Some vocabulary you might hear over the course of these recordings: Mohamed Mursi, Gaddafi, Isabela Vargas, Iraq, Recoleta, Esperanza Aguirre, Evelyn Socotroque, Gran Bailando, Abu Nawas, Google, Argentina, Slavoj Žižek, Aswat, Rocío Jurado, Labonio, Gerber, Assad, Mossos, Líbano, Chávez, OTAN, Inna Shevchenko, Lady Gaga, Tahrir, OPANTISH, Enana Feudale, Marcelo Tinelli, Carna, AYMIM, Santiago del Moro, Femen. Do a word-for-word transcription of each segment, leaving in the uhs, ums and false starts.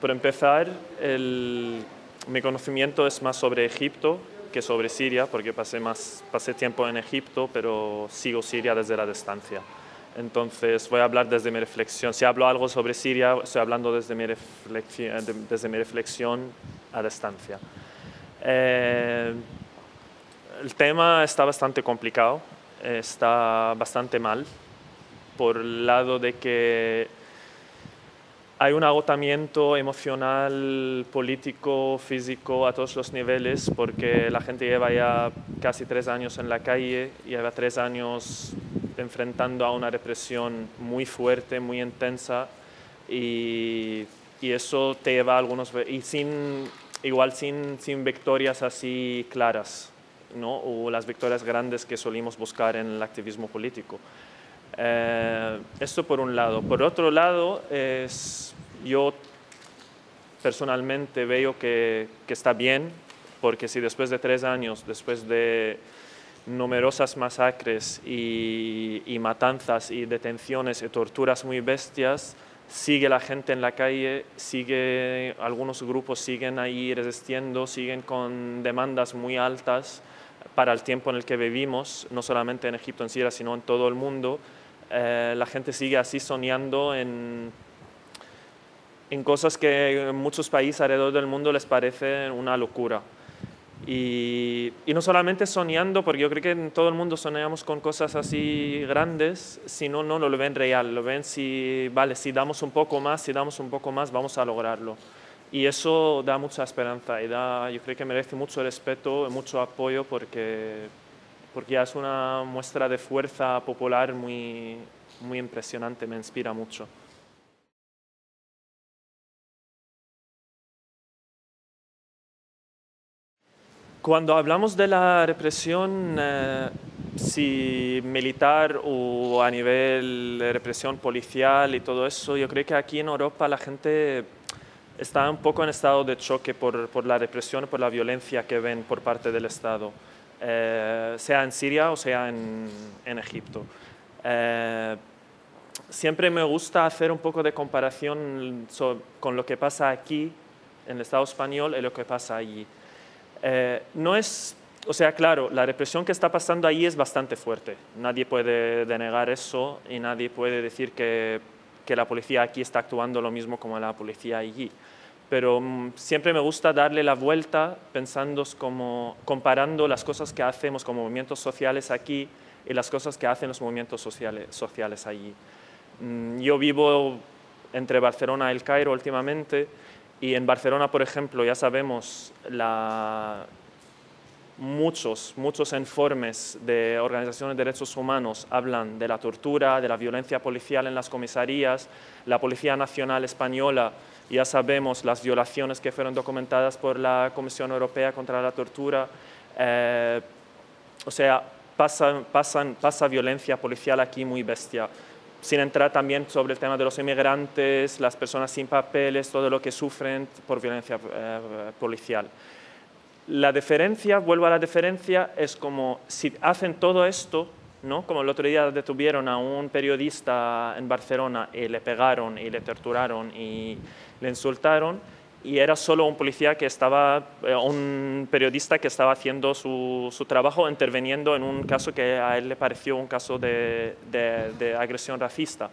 Por empezar, el, mi conocimiento es más sobre Egipto que sobre Siria, porque pasé, más, pasé tiempo en Egipto, pero sigo Siria desde la distancia. Entonces, voy a hablar desde mi reflexión. Si hablo algo sobre Siria, estoy hablando desde mi, reflexión, desde mi reflexión a distancia. Eh, el tema está bastante complicado, está bastante mal, por el lado de que hay un agotamiento emocional, político, físico, a todos los niveles, porque la gente lleva ya casi tres años en la calle, lleva tres años enfrentando a una represión muy fuerte, muy intensa, y, y eso te lleva a algunos... Y sin, igual sin, sin victorias así claras, ¿no? O las victorias grandes que solimos buscar en el activismo político. Eh, esto por un lado. Por otro lado, es, yo personalmente veo que, que está bien, porque si después de tres años, después de numerosas masacres y, y matanzas y detenciones y torturas muy bestias, sigue la gente en la calle, sigue, algunos grupos siguen ahí resistiendo, siguen con demandas muy altas para el tiempo en el que vivimos, no solamente en Egipto, en Siria, sino en todo el mundo. Eh, la gente sigue así soñando en, en cosas que en muchos países alrededor del mundo les parece una locura. Y, y no solamente soñando, porque yo creo que en todo el mundo soñamos con cosas así grandes, sino no lo ven real, lo ven si, vale, si damos un poco más, si damos un poco más, vamos a lograrlo. Y eso da mucha esperanza y da, yo creo que merece mucho respeto y mucho apoyo, porque, porque ya es una muestra de fuerza popular muy, muy impresionante, me inspira mucho. Cuando hablamos de la represión, eh, si militar o a nivel de represión policial y todo eso, yo creo que aquí en Europa la gente está un poco en estado de choque por, por la represión, por la violencia que ven por parte del Estado, eh, sea en Siria o sea en, en Egipto. Eh, siempre me gusta hacer un poco de comparación sobre, con lo que pasa aquí, en el Estado español, y lo que pasa allí. Eh, no es, o sea, claro, la represión que está pasando allí es bastante fuerte. Nadie puede denegar eso y nadie puede decir que que la policía aquí está actuando lo mismo como la policía allí. Pero um, siempre me gusta darle la vuelta pensando como, comparando las cosas que hacemos como movimientos sociales aquí y las cosas que hacen los movimientos sociales, sociales allí. Um, yo vivo entre Barcelona y El Cairo últimamente, y en Barcelona, por ejemplo, ya sabemos la... Muchos, muchos informes de organizaciones de derechos humanos hablan de la tortura, de la violencia policial en las comisarías. La Policía Nacional Española, ya sabemos las violaciones que fueron documentadas por la Comisión Europea contra la Tortura. Eh, o sea, pasa, pasan, pasa violencia policial aquí muy bestia. Sin entrar también sobre el tema de los inmigrantes, las personas sin papeles, todo lo que sufren por violencia eh, policial. La diferencia, vuelvo a la diferencia, es como si hacen todo esto, ¿no? Como el otro día detuvieron a un periodista en Barcelona y le pegaron y le torturaron y le insultaron, y era solo un policía que estaba, eh, un periodista que estaba haciendo su, su trabajo, interviniendo en un caso que a él le pareció un caso de, de, de agresión racista.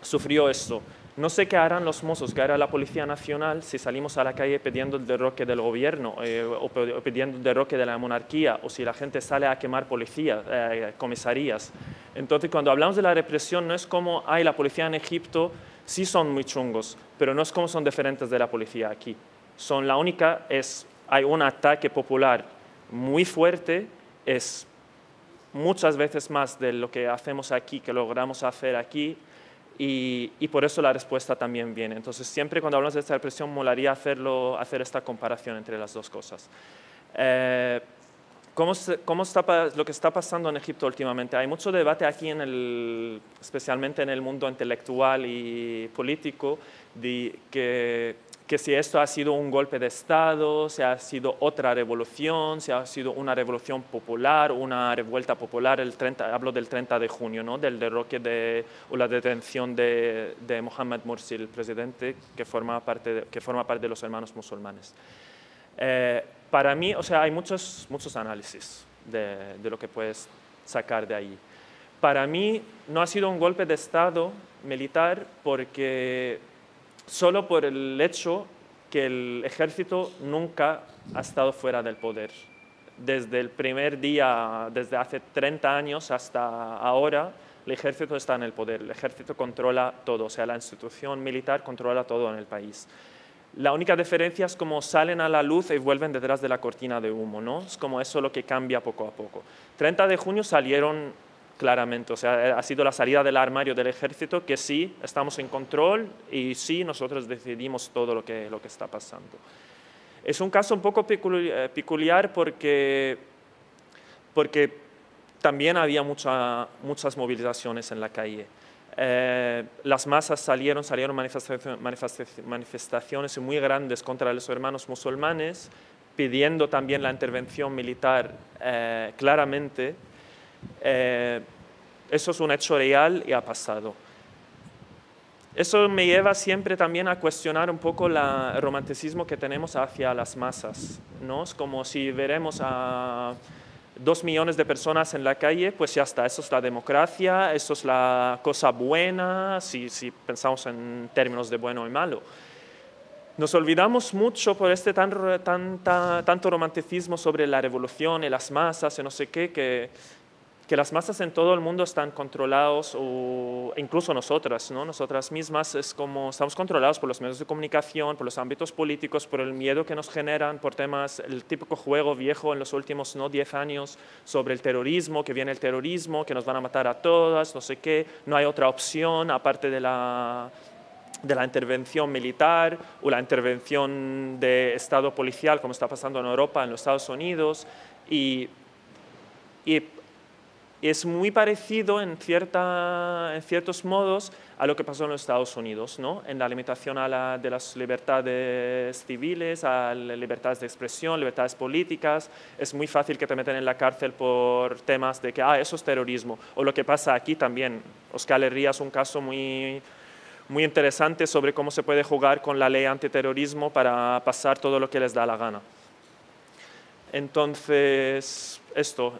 Sufrió esto. No sé qué harán los Mossos, qué hará la Policía Nacional si salimos a la calle pidiendo el derroque del gobierno eh, o, o pidiendo el derroque de la monarquía, o si la gente sale a quemar policías, eh, comisarías. Entonces, cuando hablamos de la represión, no es como, ay, la policía en Egipto sí son muy chungos, pero no es como son diferentes de la policía aquí. Son la única, es, hay un ataque popular muy fuerte, es muchas veces más de lo que hacemos aquí, que logramos hacer aquí, Y, y por eso la respuesta también viene. Entonces, siempre cuando hablamos de esta represión, molaría hacerlo, hacer esta comparación entre las dos cosas. Eh, ¿cómo, cómo está lo que está pasando en Egipto últimamente? Hay mucho debate aquí, en el, especialmente en el mundo intelectual y político, de que, que si esto ha sido un golpe de Estado, si ha sido otra revolución, si ha sido una revolución popular, una revuelta popular, el treinta, hablo del treinta de junio, ¿no? Del derroque de, o la detención de, de Mohamed Mursi, el presidente que forma parte de, que forma parte de los hermanos musulmanes. Eh, para mí, o sea, hay muchos, muchos análisis de, de lo que puedes sacar de ahí. Para mí no ha sido un golpe de Estado militar porque... solo por el hecho que el ejército nunca ha estado fuera del poder. Desde el primer día, desde hace treinta años hasta ahora, el ejército está en el poder, el ejército controla todo, o sea, la institución militar controla todo en el país. La única diferencia es como salen a la luz y vuelven detrás de la cortina de humo, ¿no? Es como eso lo que cambia poco a poco. treinta de junio salieron... claramente, o sea, ha sido la salida del armario del ejército, que sí, estamos en control y sí, nosotros decidimos todo lo que, lo que está pasando. Es un caso un poco peculiar porque, porque también había mucha, muchas movilizaciones en la calle. Eh, las masas salieron, salieron manifestaciones muy grandes contra los hermanos musulmanes, pidiendo también la intervención militar eh, claramente. Eh, eso es un hecho real y ha pasado. Eso me lleva siempre también a cuestionar un poco la, el romanticismo que tenemos hacia las masas, ¿no? Es como si veremos a dos millones de personas en la calle, pues ya está, eso es la democracia, eso es la cosa buena, si, si pensamos en términos de bueno y malo. Nos olvidamos mucho por este tan, tan, tan, tanto romanticismo sobre la revolución y las masas y no sé qué, que... que las masas en todo el mundo están controlados, o incluso nosotras, ¿no? Nosotras mismas, es como estamos controlados por los medios de comunicación, por los ámbitos políticos, por el miedo que nos generan, por temas, el típico juego viejo en los últimos no diez años sobre el terrorismo, que viene el terrorismo, que nos van a matar a todas, no sé qué, no hay otra opción aparte de la, de la intervención militar o la intervención de Estado policial, como está pasando en Europa, en los Estados Unidos, y... y es muy parecido en, cierta, en ciertos modos a lo que pasó en los Estados Unidos, ¿no? En la limitación a la, de las libertades civiles, a las libertades de expresión, libertades políticas. Es muy fácil que te metan en la cárcel por temas de que, ah, eso es terrorismo. O lo que pasa aquí también. Oscar Herría es un caso muy, muy interesante sobre cómo se puede jugar con la ley antiterrorismo para pasar todo lo que les da la gana. Entonces... esto,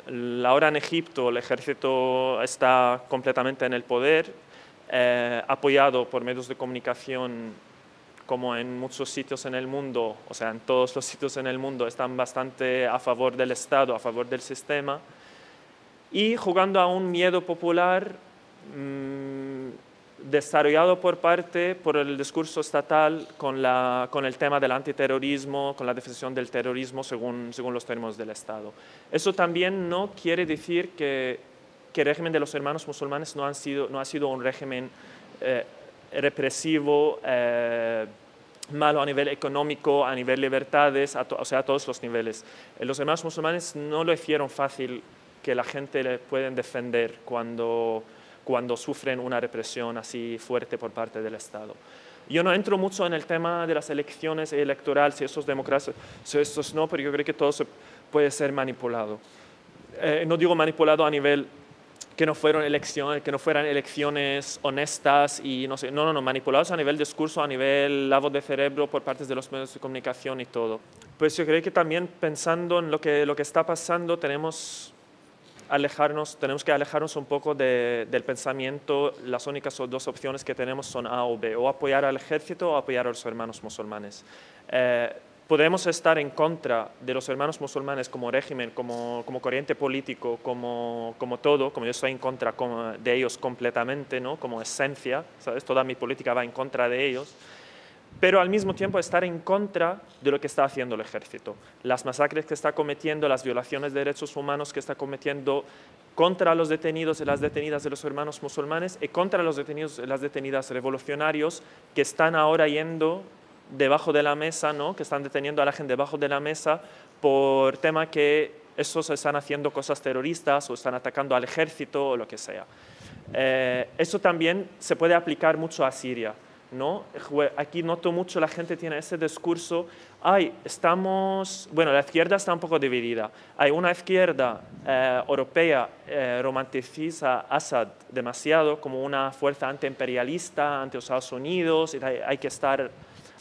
ahora en Egipto el ejército está completamente en el poder, eh, apoyado por medios de comunicación como en muchos sitios en el mundo, o sea, en todos los sitios en el mundo están bastante a favor del Estado, a favor del sistema, y jugando a un miedo popular mmm, desarrollado por parte, por el discurso estatal con, la, con el tema del antiterrorismo, con la definición del terrorismo según, según los términos del Estado. Eso también no quiere decir que, que el régimen de los hermanos musulmanes no, han sido, no ha sido un régimen eh, represivo, eh, malo a nivel económico, a nivel libertades, a to, o sea, a todos los niveles. Los hermanos musulmanes no lo hicieron fácil que la gente le pueden defender cuando... cuando sufren una represión así fuerte por parte del Estado. Yo no entro mucho en el tema de las elecciones electorales, si eso es democracia, si eso no, pero yo creo que todo se puede ser manipulado. Eh, no digo manipulado a nivel que no fueron elecciones, que no fueran elecciones honestas y no sé, no, no, no, manipulados a nivel discurso, a nivel lavado de cerebro por parte de los medios de comunicación y todo. Pues yo creo que también pensando en lo que, lo que está pasando, tenemos, alejarnos, tenemos que alejarnos un poco de, del pensamiento, las únicas dos opciones que tenemos son A o B, o apoyar al ejército o apoyar a los hermanos musulmanes. Eh, Podemos estar en contra de los hermanos musulmanes como régimen, como, como corriente político, como, como todo, como yo estoy en contra de ellos completamente, ¿no? Como esencia, ¿sabes? Toda mi política va en contra de ellos, pero al mismo tiempo estar en contra de lo que está haciendo el ejército, las masacres que está cometiendo, las violaciones de derechos humanos que está cometiendo contra los detenidos y las detenidas de los hermanos musulmanes y contra los detenidos y las detenidas revolucionarios que están ahora yendo debajo de la mesa, ¿no? Que están deteniendo a la gente debajo de la mesa por tema que esos están haciendo cosas terroristas o están atacando al ejército o lo que sea. Eh, eso también se puede aplicar mucho a Siria, ¿no? Aquí noto mucho la gente tiene ese discurso, ay, estamos, bueno, la izquierda está un poco dividida, hay una izquierda eh, europea eh, romantiza a Assad demasiado como una fuerza antiimperialista, anti Estados Unidos, y hay, hay que estar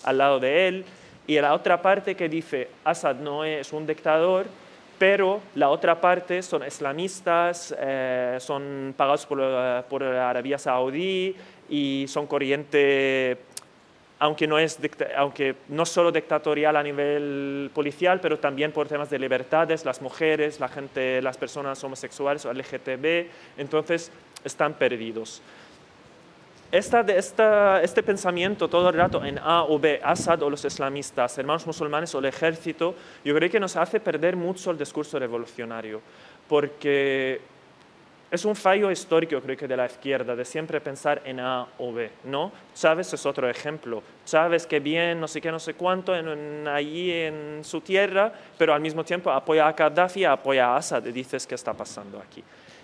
al lado de él, y la otra parte que dice Assad no es un dictador, pero la otra parte son islamistas, eh, son pagados por, por Arabia Saudí y son corriente, aunque no, es aunque no solo dictatorial a nivel policial, pero también por temas de libertades, las mujeres, la gente, las personas homosexuales o L G B T, entonces están perdidos. Esta, esta, este pensamiento todo el rato en A o B, Assad o los islamistas, hermanos musulmanes o el ejército, yo creo que nos hace perder mucho el discurso revolucionario, porque es un fallo histórico, creo que de la izquierda, de siempre pensar en A o B, ¿no? Chávez es otro ejemplo, Chávez que bien, no sé qué, no sé cuánto, en, en, allí en su tierra, pero al mismo tiempo apoya a Gaddafi, apoya a Assad, y dices qué está pasando aquí.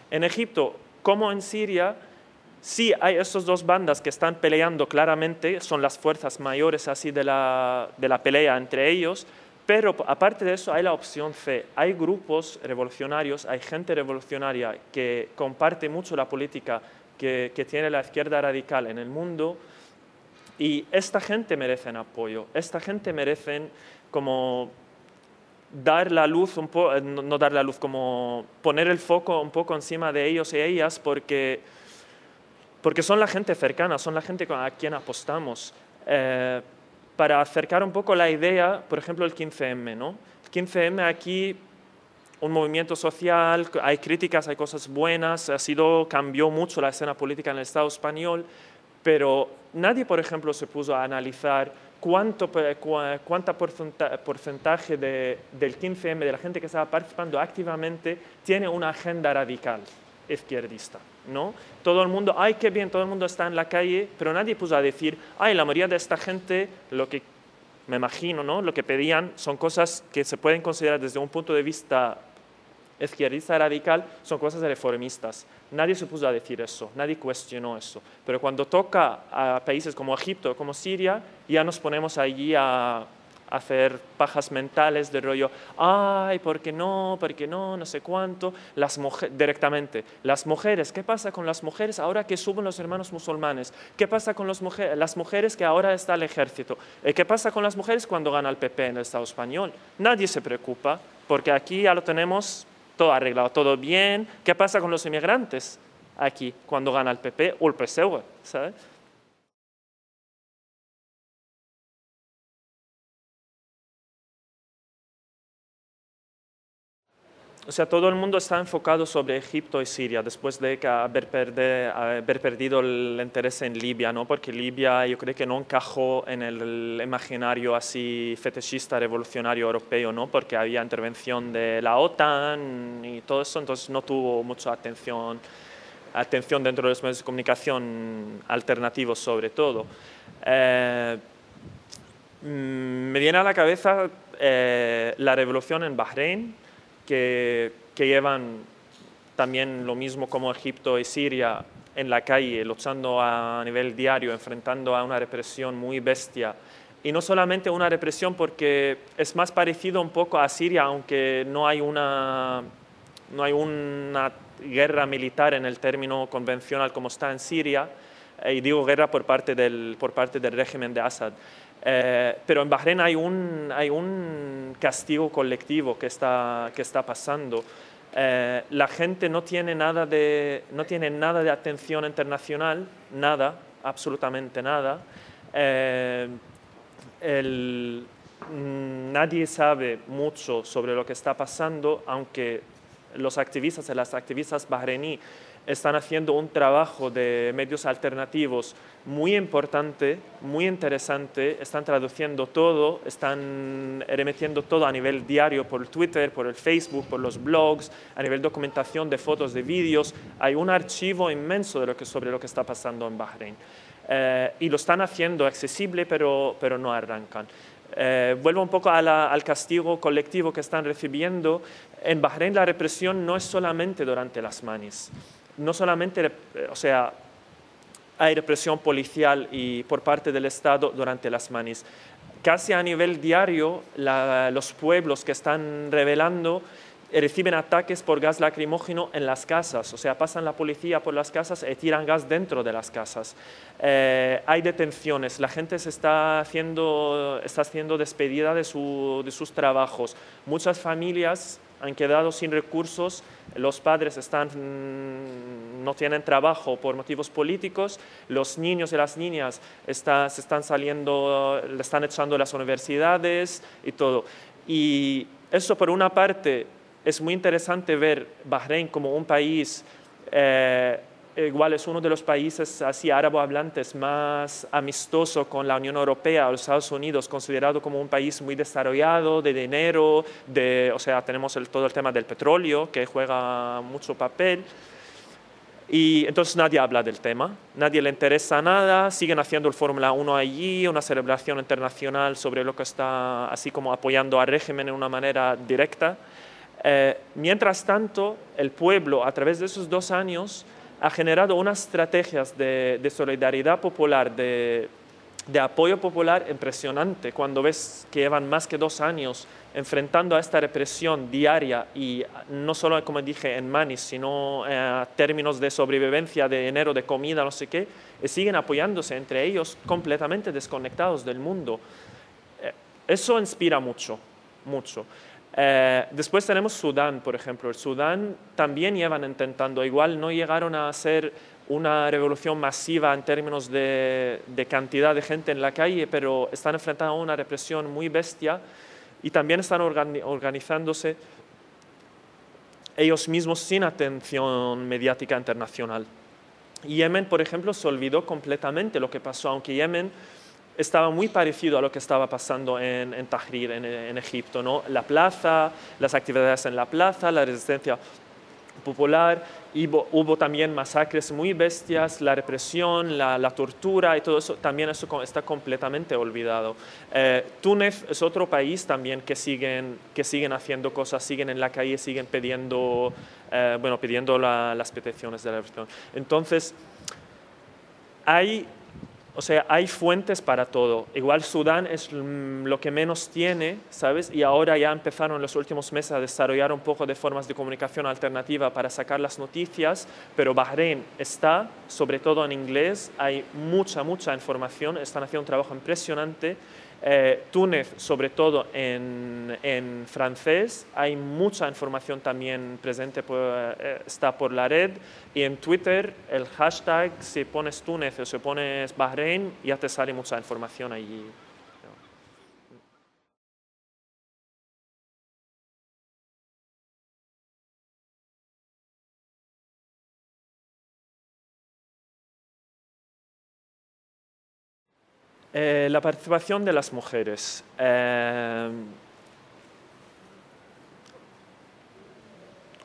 En Egipto, como en Siria, sí, hay esas dos bandas que están peleando claramente, son las fuerzas mayores así de la, de la pelea entre ellos, pero aparte de eso hay la opción C. Hay grupos revolucionarios, hay gente revolucionaria que comparte mucho la política que, que tiene la izquierda radical en el mundo y esta gente merece apoyo, esta gente merece como dar la luz, un po, no, no dar la luz, como poner el foco un poco encima de ellos y ellas porque... Porque son la gente cercana, son la gente a quien apostamos. Eh, para acercar un poco la idea, por ejemplo, el quince eme, ¿no? El quince eme aquí, un movimiento social, hay críticas, hay cosas buenas, ha sido, cambió mucho la escena política en el Estado español, pero nadie, por ejemplo, se puso a analizar cuánto cuánta porcenta, porcentaje de, del quince eme, de la gente que estaba participando activamente, tiene una agenda radical izquierdista, ¿no? Todo el mundo, ay, qué bien, todo el mundo está en la calle, pero nadie puso a decir, ay, la mayoría de esta gente, lo que me imagino, ¿no? Lo que pedían son cosas que se pueden considerar desde un punto de vista izquierdista radical, son cosas reformistas. Nadie se puso a decir eso, nadie cuestionó eso. Pero cuando toca a países como Egipto, como Siria, ya nos ponemos allí a hacer pajas mentales de rollo, ay, ¿por qué no? ¿Por qué no? No sé cuánto. Las mujeres, directamente, las mujeres, ¿qué pasa con las mujeres ahora que suben los hermanos musulmanes? ¿Qué pasa con los mujer, las mujeres que ahora está el ejército? ¿Qué pasa con las mujeres cuando gana el P P en el Estado español? Nadie se preocupa, porque aquí ya lo tenemos todo arreglado, todo bien. ¿Qué pasa con los inmigrantes aquí cuando gana el P P o el P S U E? ¿Sabes? O sea, todo el mundo está enfocado sobre Egipto y Siria, después de haber, perder, haber perdido el interés en Libia, ¿no? Porque Libia yo creo que no encajó en el imaginario así fetichista revolucionario europeo, ¿no? Porque había intervención de la OTAN y todo eso, entonces no tuvo mucha atención, atención dentro de los medios de comunicación alternativos sobre todo. Eh, me viene a la cabeza eh, la revolución en Bahrein, Que, que llevan también lo mismo como Egipto y Siria en la calle, luchando a nivel diario, enfrentando a una represión muy bestia. Y no solamente una represión porque es más parecido un poco a Siria, aunque no hay una, no hay una guerra militar en el término convencional como está en Siria, y digo guerra por parte del, por parte del régimen de Assad. Eh, pero en Bahrein hay un, hay un castigo colectivo que está, que está pasando. Eh, la gente no tiene, nada de, no tiene nada de atención internacional, nada, absolutamente nada. Eh, el, nadie sabe mucho sobre lo que está pasando, aunque los activistas y las activistas bahrení están haciendo un trabajo de medios alternativos muy importante, muy interesante, están traduciendo todo, están remitiendo todo a nivel diario por Twitter, por el Facebook, por los blogs, a nivel documentación de fotos, de vídeos. Hay un archivo inmenso de lo que, sobre lo que está pasando en Bahrein. Eh, y lo están haciendo accesible, pero, pero no arrancan. Eh, vuelvo un poco a la, al castigo colectivo que están recibiendo. En Bahrein la represión no es solamente durante las manis. No solamente, o sea, hay represión policial y por parte del Estado durante las manis. Casi a nivel diario, la, los pueblos que están rebelando reciben ataques por gas lacrimógeno en las casas. O sea, pasan la policía por las casas y tiran gas dentro de las casas. Eh, hay detenciones, la gente se está haciendo, está haciendo despedida de, su, de sus trabajos. Muchas familias han quedado sin recursos, los padres están, no tienen trabajo por motivos políticos, los niños y las niñas está, se están saliendo, le están echando las universidades y todo. Y eso, por una parte, es muy interesante ver Bahrein como un país, eh, igual es uno de los países así árabe hablantes más amistoso con la Unión Europea o los Estados Unidos, considerado como un país muy desarrollado, de dinero, de, o sea, tenemos el, todo el tema del petróleo que juega mucho papel. Y entonces nadie habla del tema, nadie le interesa nada, siguen haciendo el Fórmula uno allí, una celebración internacional sobre lo que está así como apoyando al régimen de una manera directa. Eh, mientras tanto, el pueblo, a través de esos dos años, ha generado unas estrategias de, de solidaridad popular, de, de apoyo popular impresionante. Cuando ves que llevan más que dos años enfrentando a esta represión diaria y no solo, como dije, en manis, sino a eh, términos de sobrevivencia, de dinero, de comida, no sé qué, y siguen apoyándose entre ellos completamente desconectados del mundo. Eh, eso inspira mucho, mucho. Eh, después tenemos Sudán, por ejemplo. El Sudán también llevan intentando, igual no llegaron a hacer una revolución masiva en términos de, de cantidad de gente en la calle, pero están enfrentando a una represión muy bestia y también están organi- organizándose ellos mismos sin atención mediática internacional. Yemen, por ejemplo, se olvidó completamente lo que pasó, aunque Yemen estaba muy parecido a lo que estaba pasando en, en Tahrir, en, en Egipto, ¿no? La plaza, las actividades en la plaza, la resistencia popular, y hubo, hubo también masacres muy bestias, la represión, la, la tortura y todo eso, también eso está completamente olvidado. Eh, Túnez es otro país también que siguen, que siguen haciendo cosas, siguen en la calle, siguen pidiendo, eh, bueno, pidiendo la, las peticiones de la represión. Entonces, hay... O sea, hay fuentes para todo. Igual Sudán es lo que menos tiene, ¿sabes? Y ahora ya empezaron en los últimos meses a desarrollar un poco de formas de comunicación alternativa para sacar las noticias, pero Bahrein está, sobre todo en inglés, hay mucha, mucha información, están haciendo un trabajo impresionante. Eh, Túnez, sobre todo en, en francés, hay mucha información también presente, por, eh, está por la red, y en Twitter el hashtag, si pones Túnez o si pones Bahrein, ya te sale mucha información allí. Eh, la participación de las mujeres. Eh,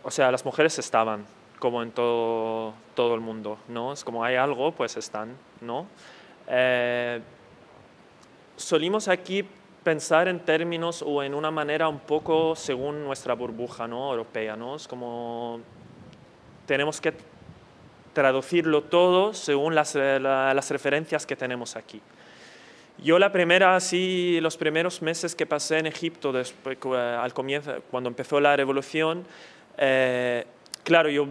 o sea, las mujeres estaban, como en todo, todo el mundo, ¿no? Es como hay algo, pues están, ¿no? Eh, solimos aquí pensar en términos o en una manera un poco según nuestra burbuja, ¿no? Europea, ¿no? Es como tenemos que traducirlo todo según las, la, las referencias que tenemos aquí. Yo la primera, así, los primeros meses que pasé en Egipto, después, al comienzo, cuando empezó la revolución, eh, claro, yo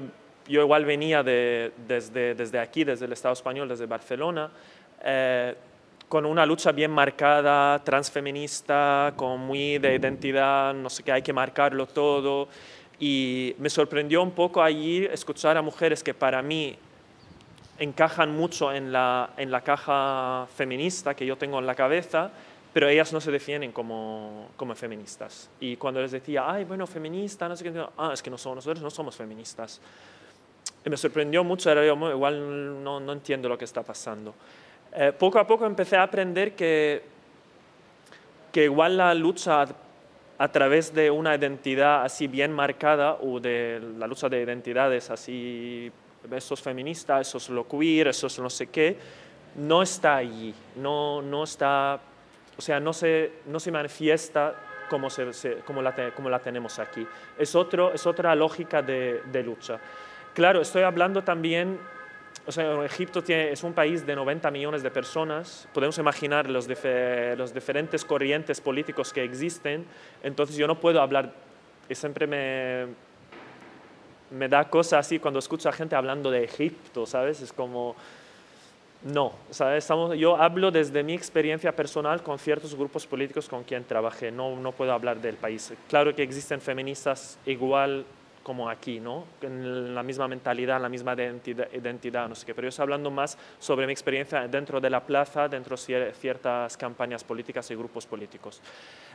yo igual venía de, desde, desde aquí, desde el Estado español, desde Barcelona, eh, con una lucha bien marcada, transfeminista, con muy de identidad, no sé qué, hay que marcarlo todo. Y me sorprendió un poco allí escuchar a mujeres que para mí encajan mucho en la, en la caja feminista que yo tengo en la cabeza, pero ellas no se definen como, como feministas. Y cuando les decía, ay, bueno, feminista, no sé qué, ah, es que no somos, nosotros no somos feministas. Y me sorprendió mucho, era yo, igual no, no entiendo lo que está pasando. Eh, poco a poco empecé a aprender que, que igual la lucha a través de una identidad así bien marcada, o de la lucha de identidades así, eso es feminista, eso es lo queer, eso es no sé qué, no está allí, no, no está... O sea, no se, no se manifiesta como, se, se, como, la te, como la tenemos aquí. Es, otro, es otra lógica de, de lucha. Claro, estoy hablando también, o sea, Egipto tiene, es un país de noventa millones de personas. Podemos imaginar los, dife, los diferentes corrientes políticos que existen. Entonces, yo no puedo hablar, y siempre me, me da cosa así cuando escucho a gente hablando de Egipto, ¿sabes? Es como... No, o sea, estamos, yo hablo desde mi experiencia personal con ciertos grupos políticos con quien trabajé, no, no puedo hablar del país. Claro que existen feministas igual como aquí, ¿no? En la misma mentalidad, la misma identidad, identidad, no sé qué, pero yo estoy hablando más sobre mi experiencia dentro de la plaza, dentro de ciertas campañas políticas y grupos políticos.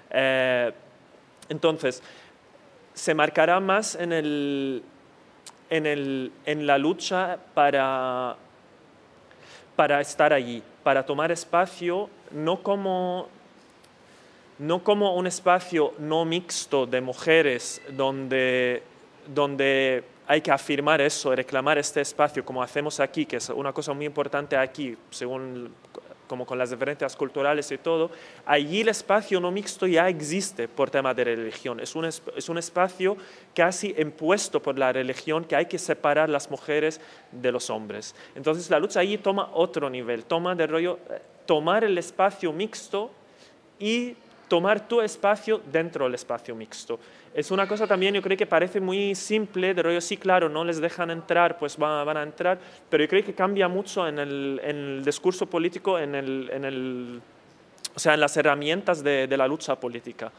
Eh, entonces, se marcará más en, el, en, el, en la lucha para... para estar allí, para tomar espacio, no como, no como un espacio no mixto de mujeres donde, donde hay que afirmar eso, reclamar este espacio como hacemos aquí, que es una cosa muy importante aquí, según como con las diferencias culturales y todo. Allí el espacio no mixto ya existe por tema de religión, es un, es un espacio casi impuesto por la religión que hay que separar las mujeres de los hombres. Entonces la lucha allí toma otro nivel, toma de rollo tomar el espacio mixto y tomar tu espacio dentro del espacio mixto. Es una cosa también, yo creo que parece muy simple, de rollo, sí, claro, no les dejan entrar, pues van, van a entrar, pero yo creo que cambia mucho en el, en el discurso político, en, el, en, el, o sea, en las herramientas de, de la lucha política.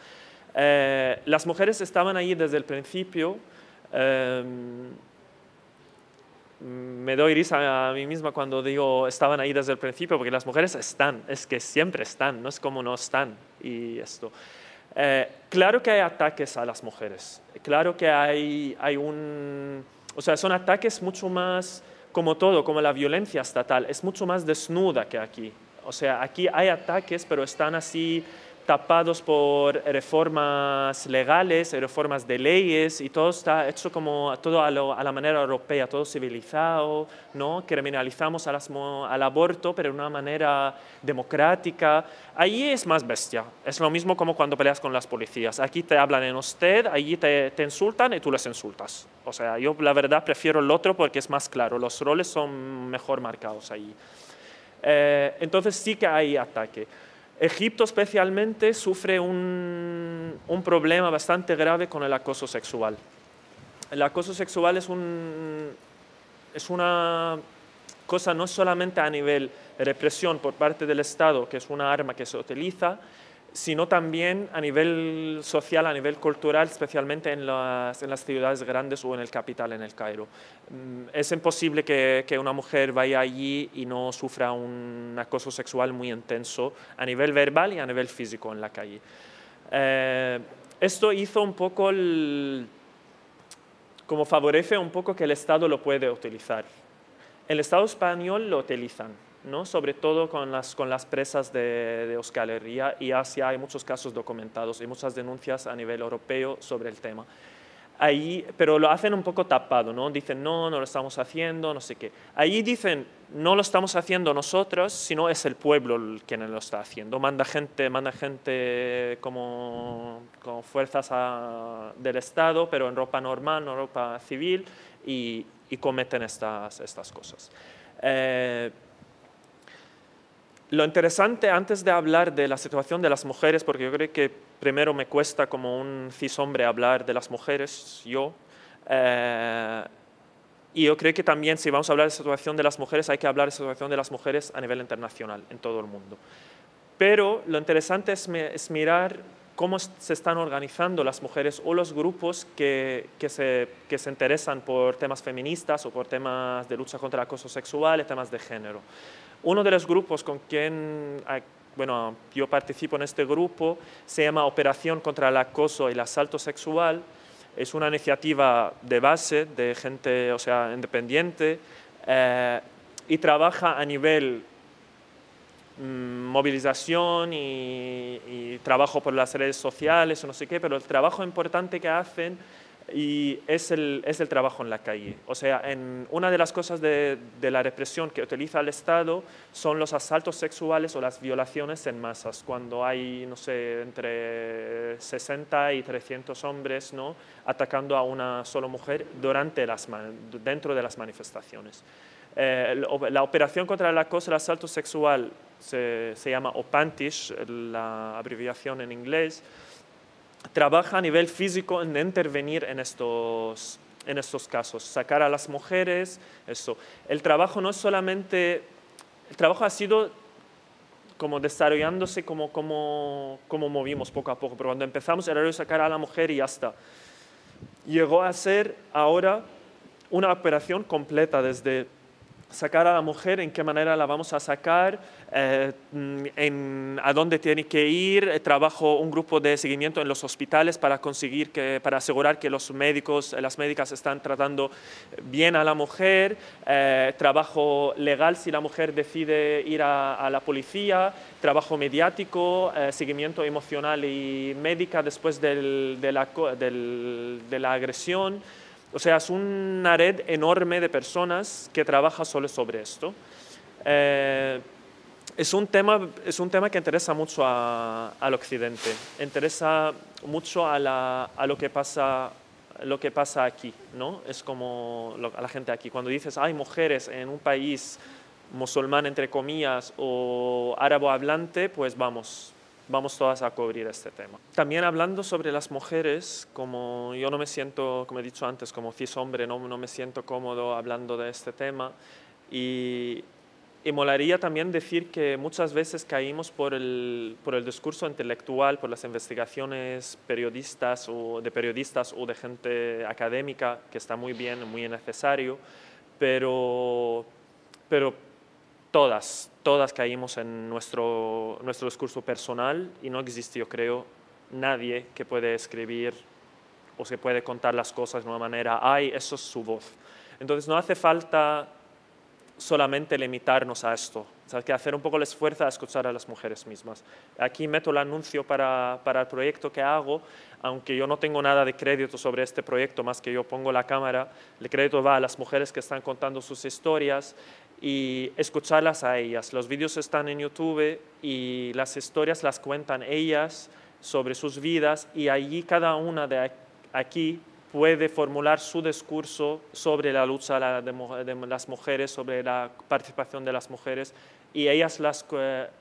Eh, las mujeres estaban ahí desde el principio. Eh, Me doy risa a mí misma cuando digo estaban ahí desde el principio, porque las mujeres están, es que siempre están, no es como no están y esto. Eh, claro que hay ataques a las mujeres, claro que hay, hay un... O sea, son ataques mucho más, como todo, como la violencia estatal, es mucho más desnuda que aquí. O sea, aquí hay ataques, pero están así tapados por reformas legales, reformas de leyes, y todo está hecho como todo a, lo, a la manera europea, todo civilizado, ¿no? Criminalizamos a las, al aborto, pero de una manera democrática. Allí es más bestia. Es lo mismo como cuando peleas con las policías. Aquí te hablan en usted, allí te, te insultan y tú les insultas. O sea, yo la verdad prefiero el otro porque es más claro. Los roles son mejor marcados allí. Eh, entonces sí que hay ataque. Egipto especialmente sufre un, un problema bastante grave con el acoso sexual. El acoso sexual es, un, es una cosa no solamente a nivel represión por parte del Estado, que es una arma que se utiliza, sino también a nivel social, a nivel cultural, especialmente en las, en las ciudades grandes o en el capital, en el Cairo. Es imposible que, que una mujer vaya allí y no sufra un acoso sexual muy intenso a nivel verbal y a nivel físico en la calle. Eh, esto hizo un poco, el, como favorece un poco que el Estado lo puede utilizar. El Estado español lo utilizan, ¿no? Sobre todo con las, con las presas de, de Euskal Herria, y Asia hay muchos casos documentados y muchas denuncias a nivel europeo sobre el tema. Ahí, pero lo hacen un poco tapado, ¿no? Dicen, no, no lo estamos haciendo, no sé qué. Ahí dicen, no lo estamos haciendo nosotros, sino es el pueblo quien lo está haciendo. Manda gente, manda gente como, como fuerzas a, del Estado, pero en ropa normal, no ropa civil, y, y cometen estas, estas cosas. Eh, Lo interesante, antes de hablar de la situación de las mujeres, porque yo creo que primero me cuesta como un cis hombre hablar de las mujeres, yo, eh, Y yo creo que también, si vamos a hablar de la situación de las mujeres, hay que hablar de la situación de las mujeres a nivel internacional, en todo el mundo. Pero lo interesante es, es mirar cómo se están organizando las mujeres o los grupos que, que, se, que se interesan por temas feministas o por temas de lucha contra el acoso sexual y temas de género. Uno de los grupos con quien bueno, yo participo en este grupo se llama Operación contra el Acoso y el Asalto Sexual. Es una iniciativa de base de gente, o sea, independiente eh, y trabaja a nivel movilización y, y trabajo por las redes sociales o no sé qué, pero el trabajo importante que hacen y es, el, es el trabajo en la calle. O sea, en una de las cosas de, de la represión que utiliza el Estado son los asaltos sexuales o las violaciones en masas, cuando hay, no sé, entre sesenta y trescientos hombres, ¿no?, atacando a una sola mujer durante las, dentro de las manifestaciones. Eh, la operación contra el acoso y el asalto sexual se, se llama OPANTISH, la abreviación en inglés, trabaja a nivel físico en intervenir en estos, en estos casos, sacar a las mujeres, eso. El trabajo no es solamente, el trabajo ha sido como desarrollándose como, como, como movimos poco a poco, pero cuando empezamos era sacar a la mujer y ya está. Llegó a ser ahora una operación completa desde sacar a la mujer, en qué manera la vamos a sacar, eh, en, a dónde tiene que ir. Trabajo un grupo de seguimiento en los hospitales para conseguir que, para asegurar que los médicos, las médicas están tratando bien a la mujer. Eh, trabajo legal si la mujer decide ir a, a la policía. Trabajo mediático, eh, seguimiento emocional y médica después del, de, la, del, de la agresión. O sea, es una red enorme de personas que trabaja solo sobre esto. Eh, es, un tema, es un tema que interesa mucho a, al Occidente, interesa mucho a, la, a lo, que pasa, lo que pasa aquí, ¿no? Es como lo, a la gente aquí. Cuando dices, hay mujeres en un país musulmán, entre comillas, o árabe hablante, pues vamos. Vamos todas a cubrir este tema. También hablando sobre las mujeres, como yo no me siento, como he dicho antes, como cis hombre, no, no me siento cómodo hablando de este tema. Y, y molaría también decir que muchas veces caímos por el, por el discurso intelectual, por las investigaciones periodistas o de periodistas o de gente académica, que está muy bien, muy necesario, pero, pero todas, todas caímos en nuestro, nuestro discurso personal y no existe, yo creo, nadie que puede escribir o que puede contar las cosas de una manera, ay, eso es su voz. Entonces no hace falta solamente limitarnos a esto, o sea, hay que hacer un poco el esfuerzo a escuchar a las mujeres mismas. Aquí meto el anuncio para, para el proyecto que hago, aunque yo no tengo nada de crédito sobre este proyecto, más que yo pongo la cámara, el crédito va a las mujeres que están contando sus historias, y escucharlas a ellas. Los vídeos están en YouTube y las historias las cuentan ellas sobre sus vidas y allí cada una de aquí puede formular su discurso sobre la lucha de las mujeres, sobre la participación de las mujeres y ellas las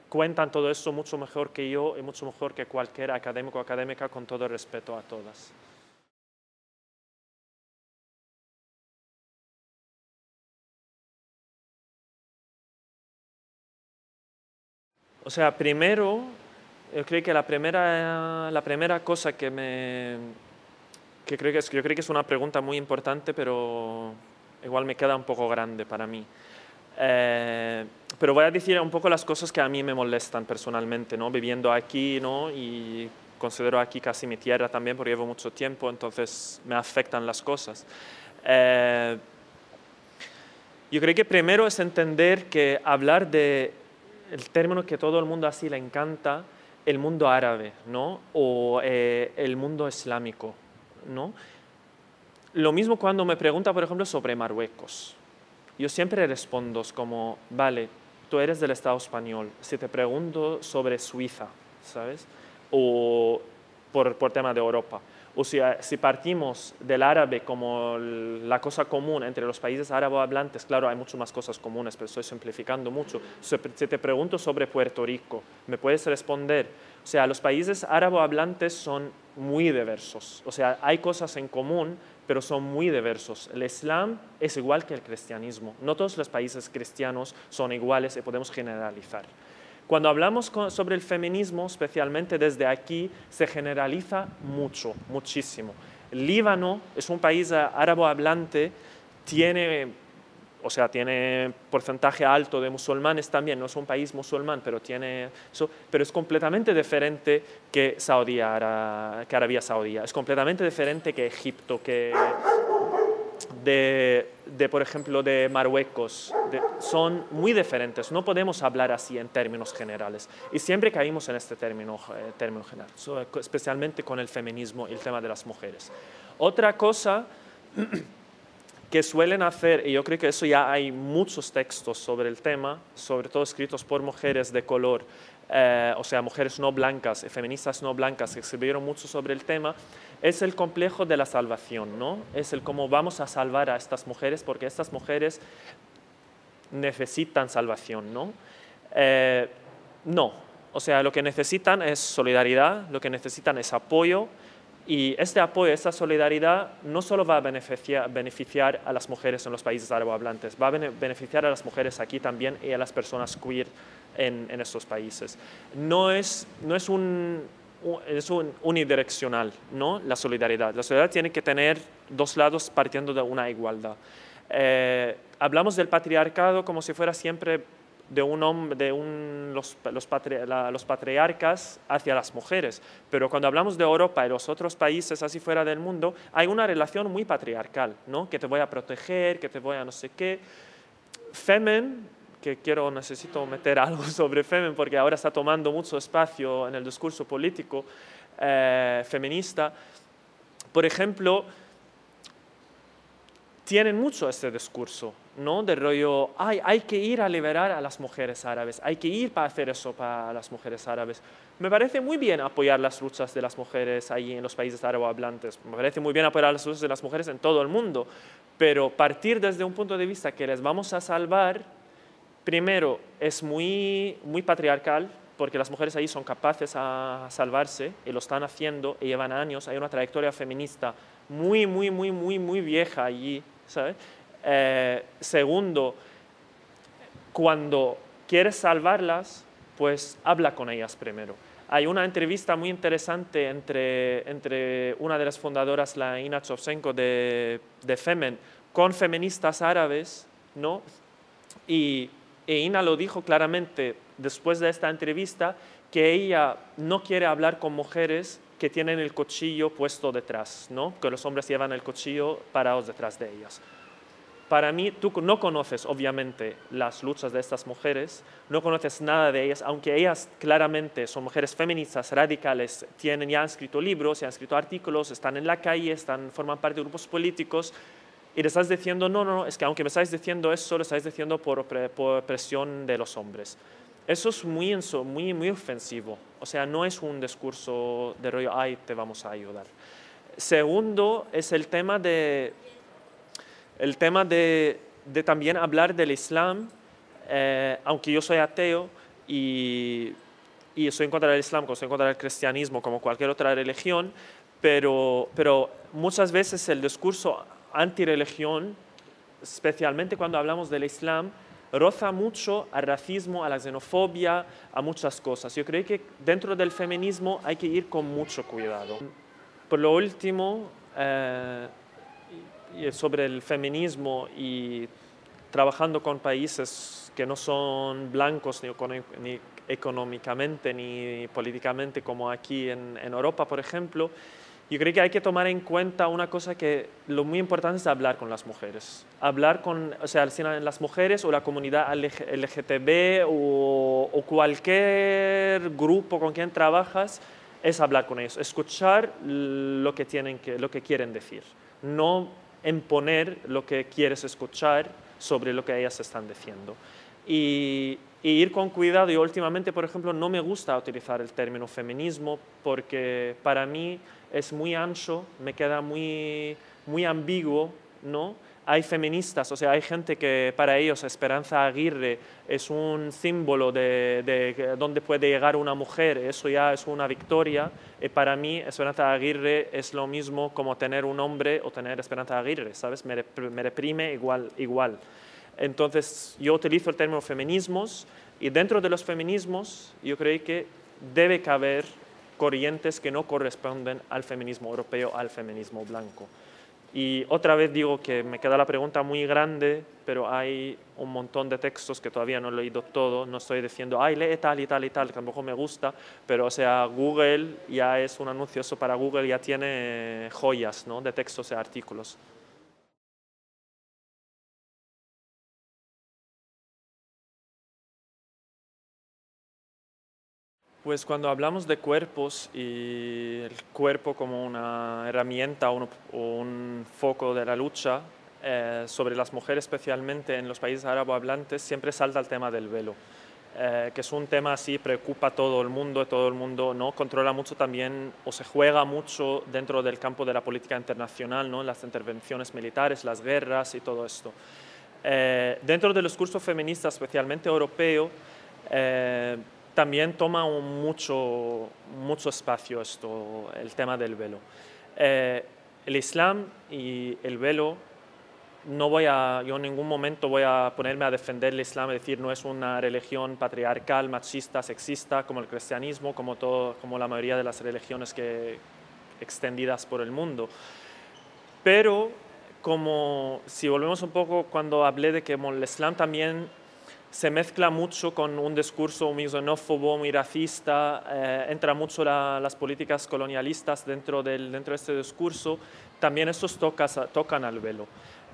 cuentan todo eso mucho mejor que yo y mucho mejor que cualquier académico o académica, con todo respeto a todas. O sea, primero, yo creo que la primera, la primera cosa que me, que creo que es, yo creo que es una pregunta muy importante, pero igual me queda un poco grande para mí. Eh, pero voy a decir un poco las cosas que a mí me molestan personalmente, ¿no? Viviendo aquí, ¿no? Y considero aquí casi mi tierra también, porque llevo mucho tiempo, entonces me afectan las cosas. Eh, yo creo que primero es entender que hablar de el término que todo el mundo así le encanta, el mundo árabe, ¿no? O eh, el mundo islámico, ¿no? Lo mismo cuando me pregunta, por ejemplo, sobre Marruecos. Yo siempre respondo como, vale, tú eres del Estado español. Si te pregunto sobre Suiza, ¿sabes? O por, por tema de Europa. O sea, si partimos del árabe como la cosa común entre los países árabes hablantes, claro, hay muchas más cosas comunes, pero estoy simplificando mucho. Si te pregunto sobre Puerto Rico, ¿me puedes responder? O sea, los países árabes hablantes son muy diversos. O sea, hay cosas en común, pero son muy diversos. El Islam es igual que el cristianismo. No todos los países cristianos son iguales y podemos generalizar. Cuando hablamos con, sobre el feminismo, especialmente desde aquí, se generaliza mucho, muchísimo. Líbano es un país árabe hablante, tiene, o sea, tiene porcentaje alto de musulmanes también, no es un país musulmán, pero, tiene, so, pero es completamente diferente que, Saudi, Ara, que Arabia Saudí, es completamente diferente que Egipto, que de, de por ejemplo, de Marruecos, de, son muy diferentes, no podemos hablar así en términos generales. Y siempre caímos en este término, eh, término general, so, especialmente con el feminismo y el tema de las mujeres. Otra cosa que suelen hacer, y yo creo que eso ya hay muchos textos sobre el tema, sobre todo escritos por mujeres de color, eh, o sea, mujeres no blancas, feministas no blancas, que escribieron mucho sobre el tema, es el complejo de la salvación, ¿no? Es el cómo vamos a salvar a estas mujeres, porque estas mujeres necesitan salvación, ¿no? Eh, no, o sea, lo que necesitan es solidaridad, lo que necesitan es apoyo, y este apoyo, esta solidaridad, no solo va a beneficiar, beneficiar a las mujeres en los países árabe-hablantes, va a beneficiar a las mujeres aquí también y a las personas queer en, en estos países. No es, no es, un, es un unidireccional, ¿no? La solidaridad. La solidaridad tiene que tener dos lados partiendo de una igualdad. Eh, hablamos del patriarcado como si fuera siempre de un hombre, de un, los, los, patri, la, los patriarcas hacia las mujeres. Pero cuando hablamos de Europa y los otros países así fuera del mundo, hay una relación muy patriarcal, ¿no? Que te voy a proteger, que te voy a no sé qué. Femen, que quiero, necesito meter algo sobre Femen porque ahora está tomando mucho espacio en el discurso político eh, feminista. Por ejemplo, tienen mucho este discurso, ¿no? De rollo, ay, hay que ir a liberar a las mujeres árabes, hay que ir para hacer eso para las mujeres árabes. Me parece muy bien apoyar las luchas de las mujeres ahí en los países árabe-hablantes, me parece muy bien apoyar las luchas de las mujeres en todo el mundo, pero partir desde un punto de vista que les vamos a salvar, primero, es muy, muy patriarcal, porque las mujeres ahí son capaces a salvarse y lo están haciendo y llevan años, hay una trayectoria feminista muy, muy, muy, muy, muy vieja allí, ¿sabes? Eh, segundo, cuando quieres salvarlas, pues habla con ellas primero. Hay una entrevista muy interesante entre, entre una de las fundadoras, la Inna Shevchenko de, de Femen, con feministas árabes, ¿no? Y, y Inna lo dijo claramente después de esta entrevista, que ella no quiere hablar con mujeres que tienen el cuchillo puesto detrás, ¿no? Que los hombres llevan el cuchillo parados detrás de ellas. Para mí, tú no conoces, obviamente, las luchas de estas mujeres, no conoces nada de ellas, aunque ellas claramente son mujeres feministas, radicales, tienen, ya han escrito libros, ya han escrito artículos, están en la calle, están, forman parte de grupos políticos, y le estás diciendo, no, no, es que aunque me estáis diciendo eso, lo estáis diciendo por, por presión de los hombres. Eso es muy, muy, muy ofensivo, o sea, no es un discurso de rollo, ay, te vamos a ayudar. Segundo, es el tema de... El tema de, de también hablar del Islam, eh, aunque yo soy ateo y, y soy en contra del Islam, como soy en contra del cristianismo, como cualquier otra religión, pero, pero muchas veces el discurso antirreligión, especialmente cuando hablamos del Islam, roza mucho al racismo, a la xenofobia, a muchas cosas. Yo creo que dentro del feminismo hay que ir con mucho cuidado. Por lo último, eh, sobre el feminismo y trabajando con países que no son blancos ni, ni económicamente ni políticamente como aquí en, en Europa, por ejemplo, yo creo que hay que tomar en cuenta una cosa que lo muy importante es hablar con las mujeres. Hablar con, o sea, las mujeres o la comunidad L G T B o, o cualquier grupo con quien trabajas, es hablar con ellos, escuchar lo que, tienen que, lo que quieren decir, no imponer lo que quieres escuchar sobre lo que ellas están diciendo. Y, y ir con cuidado. Yo últimamente, por ejemplo, no me gusta utilizar el término feminismo porque para mí es muy ancho, me queda muy, muy ambiguo, ¿no? hay feministas, o sea, hay gente que para ellos Esperanza Aguirre es un símbolo de, de dónde puede llegar una mujer, eso ya es una victoria. Y para mí Esperanza Aguirre es lo mismo como tener un hombre o tener Esperanza Aguirre, ¿sabes? Me reprime igual, igual. Entonces yo utilizo el término feminismos y dentro de los feminismos yo creo que debe caber corrientes que no corresponden al feminismo europeo, al feminismo blanco. Y otra vez digo que me queda la pregunta muy grande, pero hay un montón de textos que todavía no he leído todo, no estoy diciendo, ay, lee tal y tal y tal, que tampoco me gusta, pero o sea, Google ya es un anuncio eso para Google, ya tiene joyas, ¿no?, de textos y artículos. Pues cuando hablamos de cuerpos y el cuerpo como una herramienta o un foco de la lucha, eh, sobre las mujeres especialmente en los países árabe-hablantes, siempre salta el tema del velo, eh, que es un tema así, preocupa a todo el mundo, todo el mundo, ¿no?, controla mucho también o se juega mucho dentro del campo de la política internacional, ¿no?, las intervenciones militares, las guerras y todo esto. Eh, dentro de los cursos feministas, especialmente europeos, eh, también toma un mucho, mucho espacio esto, el tema del velo. Eh, el Islam y el velo, no voy a, yo en ningún momento voy a ponerme a defender el Islam, es decir, no es una religión patriarcal, machista, sexista, como el cristianismo, como, todo, como la mayoría de las religiones que, extendidas por el mundo. Pero, como si volvemos un poco cuando hablé de que el Islam también se mezcla mucho con un discurso muy xenófobo, muy racista, eh, entra mucho la, las políticas colonialistas dentro, del, dentro de este discurso, también estos tocas, tocan al velo.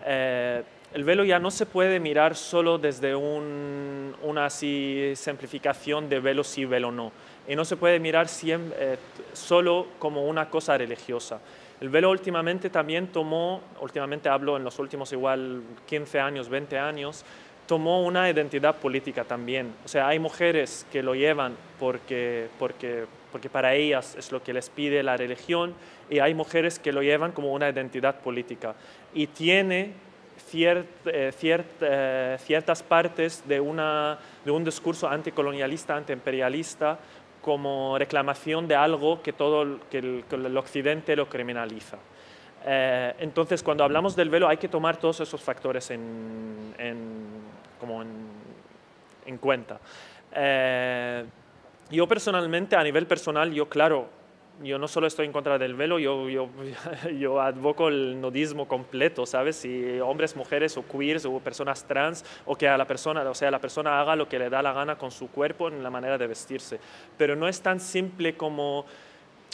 Eh, el velo ya no se puede mirar solo desde un, una así simplificación de velo sí, velo no, y no se puede mirar siempre, eh, solo como una cosa religiosa. El velo últimamente también tomó, últimamente hablo en los últimos igual quince años, veinte años, tomó una identidad política también. O sea, hay mujeres que lo llevan porque, porque, porque para ellas es lo que les pide la religión y hay mujeres que lo llevan como una identidad política. Y tiene ciert, eh, ciert, eh, ciertas partes de, una, de un discurso anticolonialista, antiimperialista, como reclamación de algo que todo el, que el, que el occidente lo criminaliza. Eh, entonces, cuando hablamos del velo hay que tomar todos esos factores en, en como en, en cuenta. Eh, yo personalmente, a nivel personal, yo claro, yo no solo estoy en contra del velo, yo, yo, yo advoco el nudismo completo, ¿sabes? Si hombres, mujeres o queers o personas trans o que a la persona, o sea, la persona haga lo que le da la gana con su cuerpo en la manera de vestirse. Pero no es tan simple como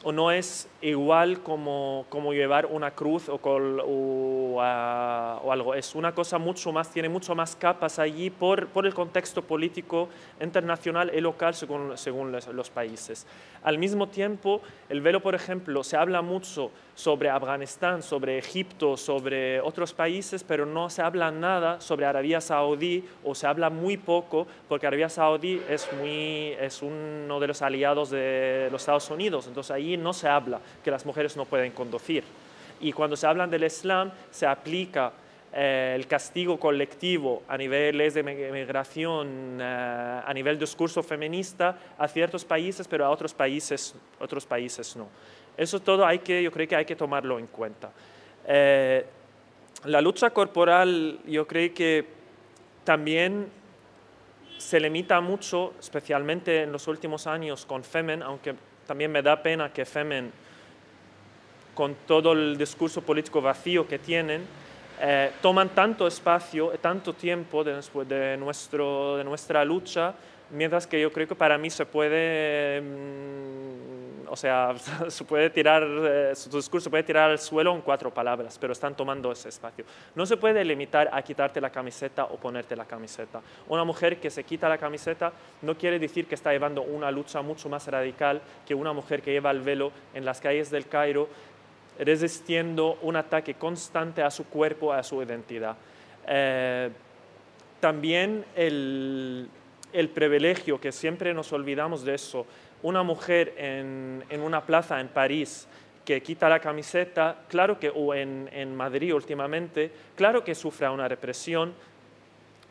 o no es igual como, como llevar una cruz o, col, o, a, o algo. Es una cosa mucho más, tiene mucho más capas allí por, por el contexto político internacional y local según, según los, los países. Al mismo tiempo, el velo, por ejemplo, se habla mucho sobre Afganistán, sobre Egipto, sobre otros países, pero no se habla nada sobre Arabia Saudí o se habla muy poco porque Arabia Saudí es, muy, es uno de los aliados de los Estados Unidos. Entonces, ahí no se habla que las mujeres no pueden conducir. Y cuando se hablan del Islam, se aplica eh, el castigo colectivo a niveles de migración, eh, a nivel discurso feminista, a ciertos países, pero a otros países, otros países no. Eso todo hay que, yo creo que hay que tomarlo en cuenta. Eh, la lucha corporal, yo creo que también se limita mucho, especialmente en los últimos años con Femen, aunque también me da pena que Femen, con todo el discurso político vacío que tienen, eh, toman tanto espacio, tanto tiempo de, de, nuestro, de nuestra lucha, mientras que yo creo que para mí se puede, mm, o sea, se puede tirar, eh, su discurso puede tirar al suelo en cuatro palabras, pero están tomando ese espacio. No se puede limitar a quitarte la camiseta o ponerte la camiseta. Una mujer que se quita la camiseta no quiere decir que está llevando una lucha mucho más radical que una mujer que lleva el velo en las calles del Cairo, resistiendo un ataque constante a su cuerpo, a su identidad. Eh, también el... el privilegio, que siempre nos olvidamos de eso, una mujer en, en una plaza en París que quita la camiseta, claro que, o en, en Madrid últimamente, claro que sufre una represión,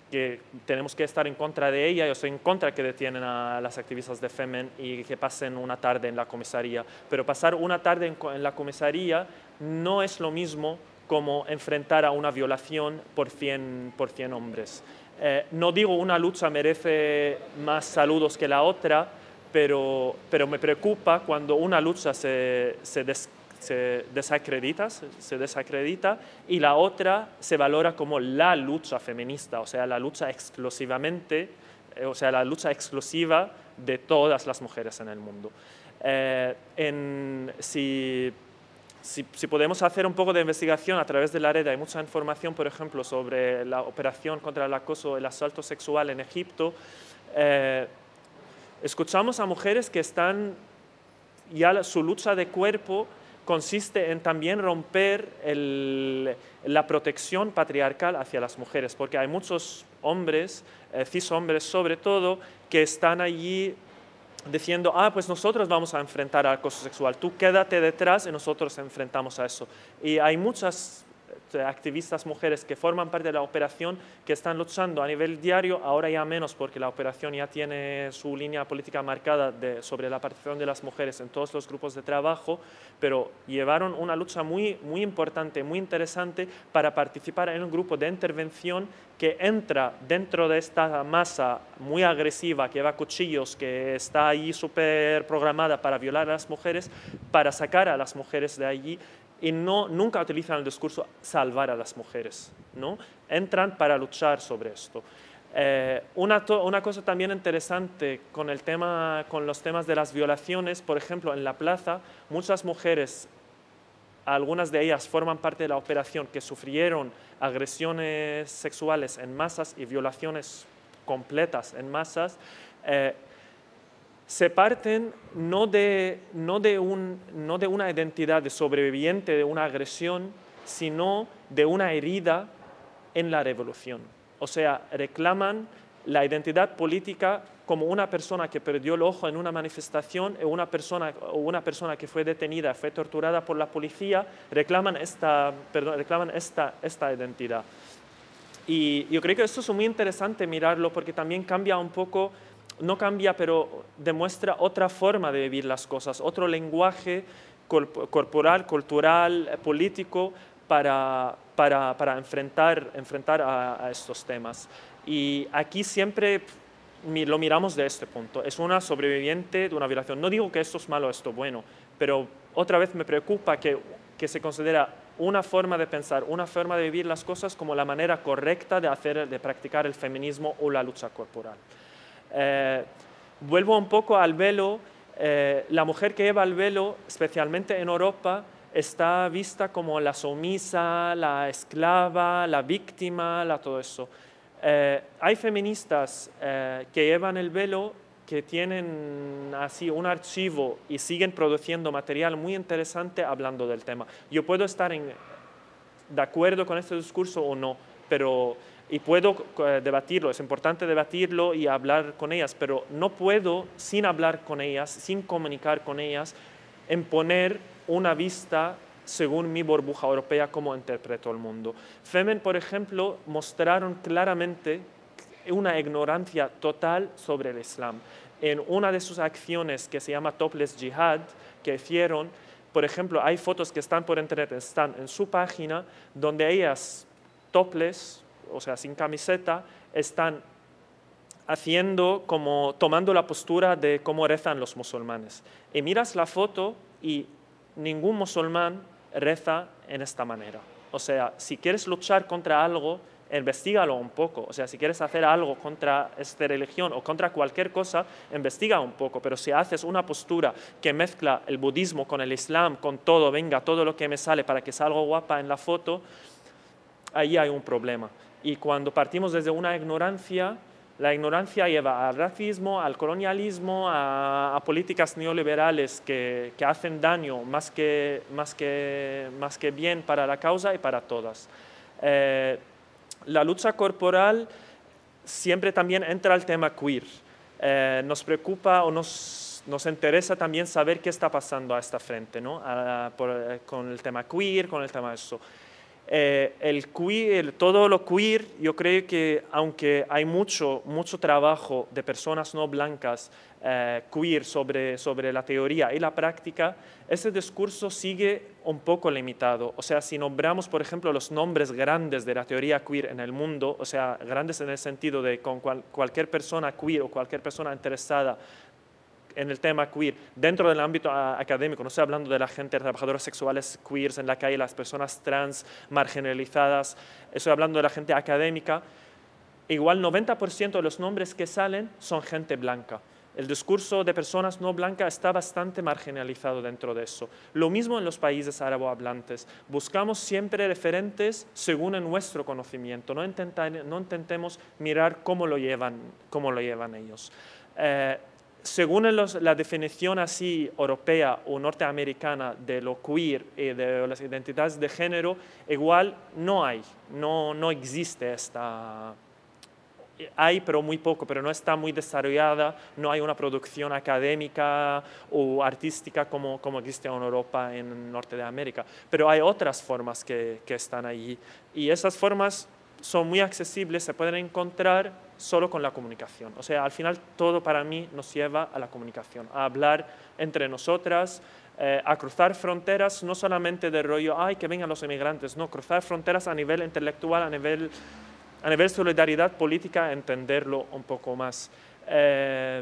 que tenemos que estar en contra de ella. Yo estoy en contra que detienen a las activistas de Femen y que pasen una tarde en la comisaría, pero pasar una tarde en, en la comisaría no es lo mismo como enfrentar a una violación por cien, por cien hombres. Eh, no digo una lucha merece más saludos que la otra, pero, pero me preocupa cuando una lucha se, se, des, se, desacredita, se, se desacredita y la otra se valora como la lucha feminista, o sea, la lucha exclusivamente, eh, o sea, la lucha exclusiva de todas las mujeres en el mundo. Eh, en, si... Si, si podemos hacer un poco de investigación a través de la red, hay mucha información, por ejemplo, sobre la operación contra el acoso y el asalto sexual en Egipto. Eh, escuchamos a mujeres que están, ya la, su lucha de cuerpo consiste en también romper el, la protección patriarcal hacia las mujeres, porque hay muchos hombres, eh, cis hombres sobre todo, que están allí diciendo, ah, pues nosotros vamos a enfrentar al acoso sexual, tú quédate detrás y nosotros enfrentamos a eso. Y hay muchas activistas mujeres que forman parte de la operación que están luchando a nivel diario, ahora ya menos porque la operación ya tiene su línea política marcada de, sobre la participación de las mujeres en todos los grupos de trabajo, pero llevaron una lucha muy, muy importante, muy interesante para participar en un grupo de intervención que entra dentro de esta masa muy agresiva que lleva cuchillos, que está ahí súper programada para violar a las mujeres, para sacar a las mujeres de allí. Y no, nunca utilizan el discurso salvar a las mujeres, ¿no? Entran para luchar sobre esto. Eh, una, una cosa también interesante con, el tema, con los temas de las violaciones, por ejemplo, en la plaza, muchas mujeres, algunas de ellas forman parte de la operación, que sufrieron agresiones sexuales en masas y violaciones completas en masas, eh, se parten no de, no, de un, no de una identidad de sobreviviente de una agresión, sino de una herida en la revolución. O sea, reclaman la identidad política como una persona que perdió el ojo en una manifestación o una persona, o una persona que fue detenida, fue torturada por la policía, reclaman esta, perdón, reclaman esta, esta identidad. Y yo creo que esto es muy interesante mirarlo porque también cambia un poco. No cambia, pero demuestra otra forma de vivir las cosas, otro lenguaje corporal, cultural, político para, para, para enfrentar, enfrentar a, a estos temas. Y aquí siempre lo miramos de este punto. Es una sobreviviente de una violación. No digo que esto es malo, esto es bueno, pero otra vez me preocupa que, que se considera una forma de pensar, una forma de vivir las cosas como la manera correcta de, hacer, de practicar el feminismo o la lucha corporal. Eh, vuelvo un poco al velo, eh, la mujer que lleva el velo, especialmente en Europa, está vista como la sumisa, la esclava, la víctima, la, todo eso. Eh, hay feministas eh, que llevan el velo, que tienen así un archivo y siguen produciendo material muy interesante hablando del tema. Yo puedo estar en, de acuerdo con este discurso o no, pero... Y puedo eh, debatirlo, es importante debatirlo y hablar con ellas, pero no puedo, sin hablar con ellas, sin comunicar con ellas, imponer una vista según mi burbuja europea, como interpreto el mundo. Femen, por ejemplo, mostraron claramente una ignorancia total sobre el Islam. En una de sus acciones, que se llama Topless Jihad, que hicieron, por ejemplo, hay fotos que están por internet, están en su página, donde ellas, topless, o sea, sin camiseta, están haciendo como, tomando la postura de cómo rezan los musulmanes. Y miras la foto y ningún musulmán reza en esta manera. O sea, si quieres luchar contra algo, investígalo un poco. O sea, si quieres hacer algo contra esta religión o contra cualquier cosa, investiga un poco. Pero si haces una postura que mezcla el budismo con el islam, con todo, venga, todo lo que me sale para que salga guapa en la foto, ahí hay un problema. Y cuando partimos desde una ignorancia, la ignorancia lleva al racismo, al colonialismo, a, a políticas neoliberales que, que hacen daño más que, más, que, más que bien para la causa y para todas. Eh, la lucha corporal siempre también entra al tema queer. Eh, nos preocupa o nos nos interesa también saber qué está pasando a esta frente, ¿no? A, por, con el tema queer, con el tema de eso. Eh, el queer, todo lo queer, yo creo que aunque hay mucho, mucho trabajo de personas no blancas eh, queer sobre, sobre la teoría y la práctica, ese discurso sigue un poco limitado. O sea, si nombramos, por ejemplo, los nombres grandes de la teoría queer en el mundo, o sea, grandes en el sentido de con cual, cualquier persona queer o cualquier persona interesada en el tema queer, dentro del ámbito académico, no estoy hablando de la gente, trabajadoras sexuales queers en la calle, las personas trans marginalizadas, estoy hablando de la gente académica, igual noventa por ciento de los nombres que salen son gente blanca. El discurso de personas no blancas está bastante marginalizado dentro de eso. Lo mismo en los países árabe-hablantes. Buscamos siempre referentes según en nuestro conocimiento, no, intenta, no intentemos mirar cómo lo llevan, cómo lo llevan ellos. Eh, Según los, la definición así europea o norteamericana de lo queer y de las identidades de género, igual no hay, no, no existe esta, hay pero muy poco, pero no está muy desarrollada, no hay una producción académica o artística como, como existe en Europa, en Norte de América, pero hay otras formas que, que están allí y esas formas son muy accesibles, se pueden encontrar solo con la comunicación. O sea, al final todo para mí nos lleva a la comunicación, a hablar entre nosotras, eh, a cruzar fronteras, no solamente de rollo, ay, que vengan los inmigrantes, no, cruzar fronteras a nivel intelectual, a nivel, a nivel solidaridad política, entenderlo un poco más. Eh,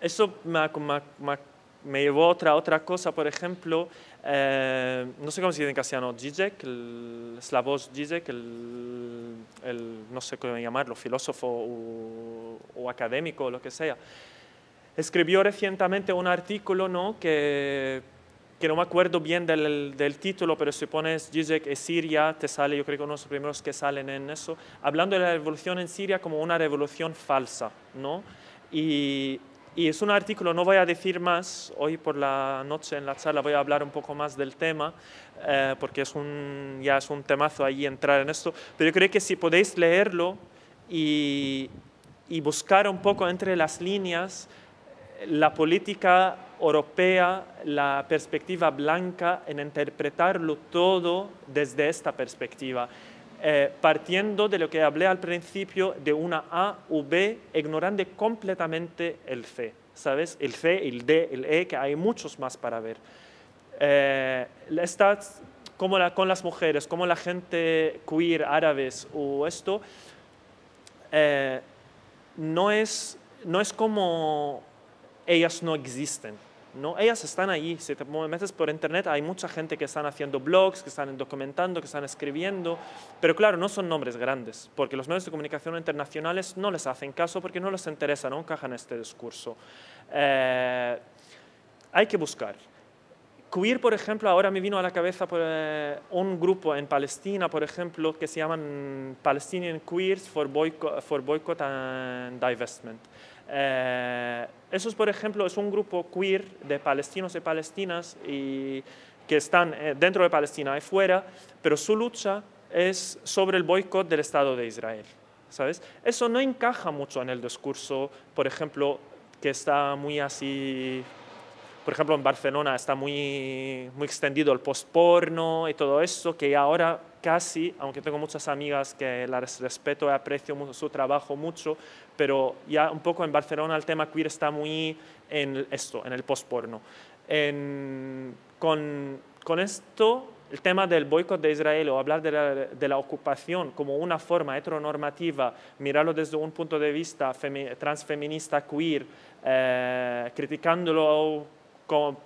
eso me, me, me, me llevó a otra, otra cosa, por ejemplo, eh, no sé cómo se dice en castellano, Žižek, el Slavoj Žižek, el, el, no sé cómo llamarlo, filósofo o, o académico o lo que sea, escribió recientemente un artículo, ¿no? que, que no me acuerdo bien del, del título, pero si pones Žižek y Siria, te sale, yo creo que uno de los primeros que salen en eso, hablando de la revolución en Siria como una revolución falsa, ¿no? Y... Y es un artículo, no voy a decir más, hoy por la noche en la charla voy a hablar un poco más del tema, eh, porque es un, ya es un temazo ahí entrar en esto, pero yo creo que si podéis leerlo y, y buscar un poco entre las líneas la política europea, la perspectiva blanca, en interpretarlo todo desde esta perspectiva. Eh, partiendo de lo que hablé al principio de una A u B, ignorando completamente el C, ¿sabes? El C, el D, el E, que hay muchos más para ver. Eh, estas, como la, con las mujeres, como la gente queer, árabes o esto, eh, no es, no es como ellas no existen. No, ellas están ahí, si te metes por internet hay mucha gente que están haciendo blogs, que están documentando, que están escribiendo, pero claro, no son nombres grandes, porque los medios de comunicación internacionales no les hacen caso porque no les interesa, no encajan en este discurso. Eh, hay que buscar. Queer, por ejemplo, ahora me vino a la cabeza por, eh, un grupo en Palestina, por ejemplo, que se llaman Palestinian Queers for Boycott, for Boycott and Divestment. Eh, eso, es, por ejemplo, es un grupo queer de palestinos y palestinas y que están dentro de Palestina y fuera, pero su lucha es sobre el boicot del Estado de Israel, ¿sabes? Eso no encaja mucho en el discurso, por ejemplo, que está muy así... Por ejemplo, en Barcelona está muy, muy extendido el post-porno y todo eso, que ahora casi, aunque tengo muchas amigas que las respeto y aprecio mucho, su trabajo mucho, pero ya un poco en Barcelona el tema queer está muy en esto, en el post-porno. Con, con esto, el tema del boicot de Israel o hablar de la, de la ocupación como una forma heteronormativa, mirarlo desde un punto de vista femi- transfeminista queer, eh, criticándolo, Como,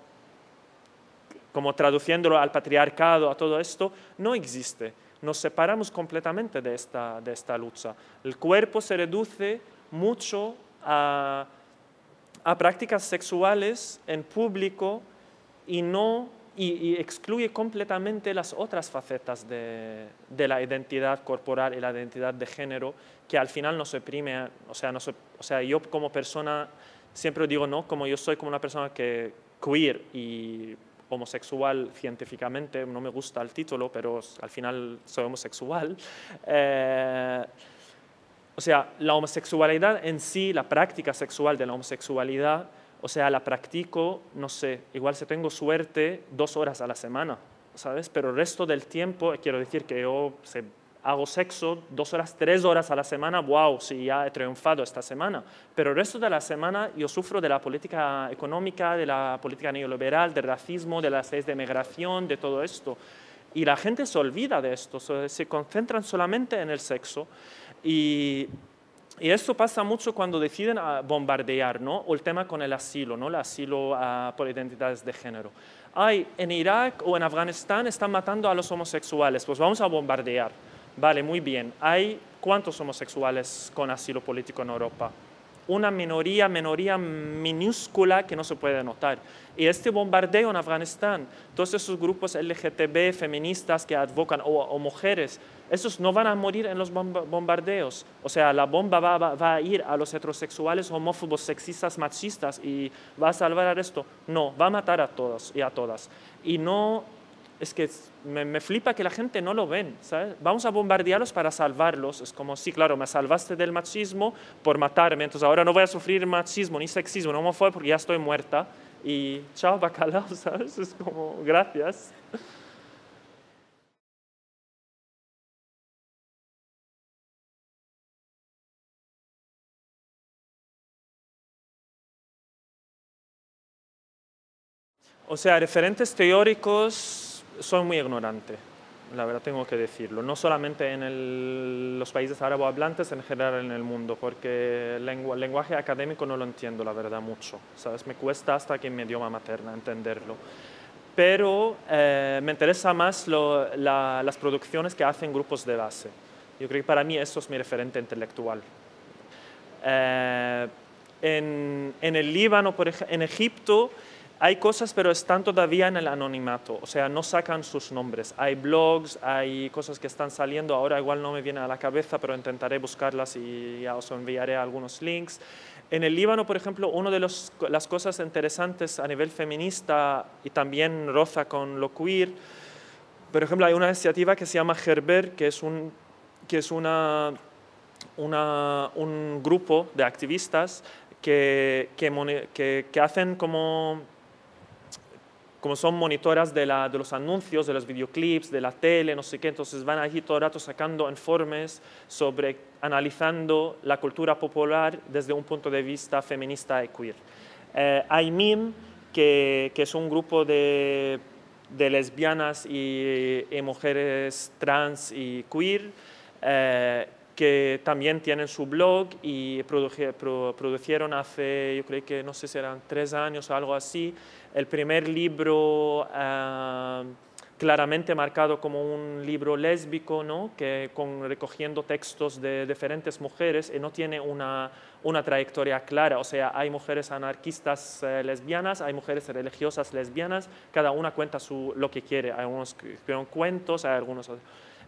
como traduciéndolo al patriarcado, a todo esto, no existe. Nos separamos completamente de esta, de esta lucha. El cuerpo se reduce mucho a, a prácticas sexuales en público y, no, y, y excluye completamente las otras facetas de, de la identidad corporal y la identidad de género, que al final nos oprime. O sea, nos, o sea, yo como persona siempre digo, no, como yo soy como una persona que... queer y homosexual científicamente, no me gusta el título, pero al final soy homosexual. Eh, o sea, la homosexualidad en sí, la práctica sexual de la homosexualidad, O sea, la practico, no sé, igual si tengo suerte, dos horas a la semana, ¿sabes? Pero el resto del tiempo, quiero decir que yo se, hago sexo dos horas, tres horas a la semana, wow, sí, ya he triunfado esta semana. Pero el resto de la semana yo sufro de la política económica, de la política neoliberal, del racismo, de las leyes de migración, de todo esto. Y la gente se olvida de esto, se concentran solamente en el sexo. Y... Y esto pasa mucho cuando deciden bombardear, ¿no? O el tema con el asilo, ¿no? El asilo uh, por identidades de género. Ay, en Irak o en Afganistán están matando a los homosexuales, pues vamos a bombardear. Vale, muy bien. ¿Hay cuántos homosexuales con asilo político en Europa? Una minoría, minoría minúscula que no se puede notar. Y este bombardeo en Afganistán, todos esos grupos L G B T, feministas que advocan, o, o mujeres, esos no van a morir en los bombardeos. O sea, la bomba va, va, va a ir a los heterosexuales, homófobos, sexistas, machistas y va a salvar al resto. No, va a matar a todos y a todas. Y no, es que me, me flipa que la gente no lo ven, ¿sabes? Vamos a bombardearlos para salvarlos. Es como, sí, claro, me salvaste del machismo por matarme, entonces ahora no voy a sufrir machismo, ni sexismo, ni homofobia porque ya estoy muerta. Y chao, bacalao, ¿sabes? Es como, gracias. O sea, referentes teóricos, soy muy ignorante, la verdad tengo que decirlo. No solamente en el, los países árabes hablantes, en general en el mundo, porque el lengua, lenguaje académico no lo entiendo, la verdad, mucho. ¿Sabes? Me cuesta hasta que en mi idioma materna entenderlo. Pero eh, me interesa más lo, la, las producciones que hacen grupos de base. Yo creo que para mí eso es mi referente intelectual. Eh, en, en el Líbano, por ejemplo, en Egipto, hay cosas, pero están todavía en el anonimato, o sea, no sacan sus nombres. Hay blogs, hay cosas que están saliendo, ahora igual no me viene a la cabeza, pero intentaré buscarlas y ya os enviaré algunos links. En el Líbano, por ejemplo, una de los, las cosas interesantes a nivel feminista y también roza con lo queer, por ejemplo, hay una iniciativa que se llama Gerber, que es un, que es una, una, un grupo de activistas que, que, que, que hacen como... como son monitoras de, la, de los anuncios, de los videoclips, de la tele, no sé qué, entonces van allí todo el rato sacando informes sobre, analizando la cultura popular desde un punto de vista feminista y queer. Eh, AYMIM, que, que es un grupo de, de lesbianas y, y mujeres trans y queer, eh, que también tienen su blog y produje, pro, produjeron hace, yo creo que no sé si eran tres años o algo así, el primer libro eh, claramente marcado como un libro lésbico, ¿no? Que con, recogiendo textos de diferentes mujeres y no tiene una, una trayectoria clara. O sea, hay mujeres anarquistas eh, lesbianas, hay mujeres religiosas lesbianas, cada una cuenta su, lo que quiere. Hay unos que escriben cuentos, hay algunos...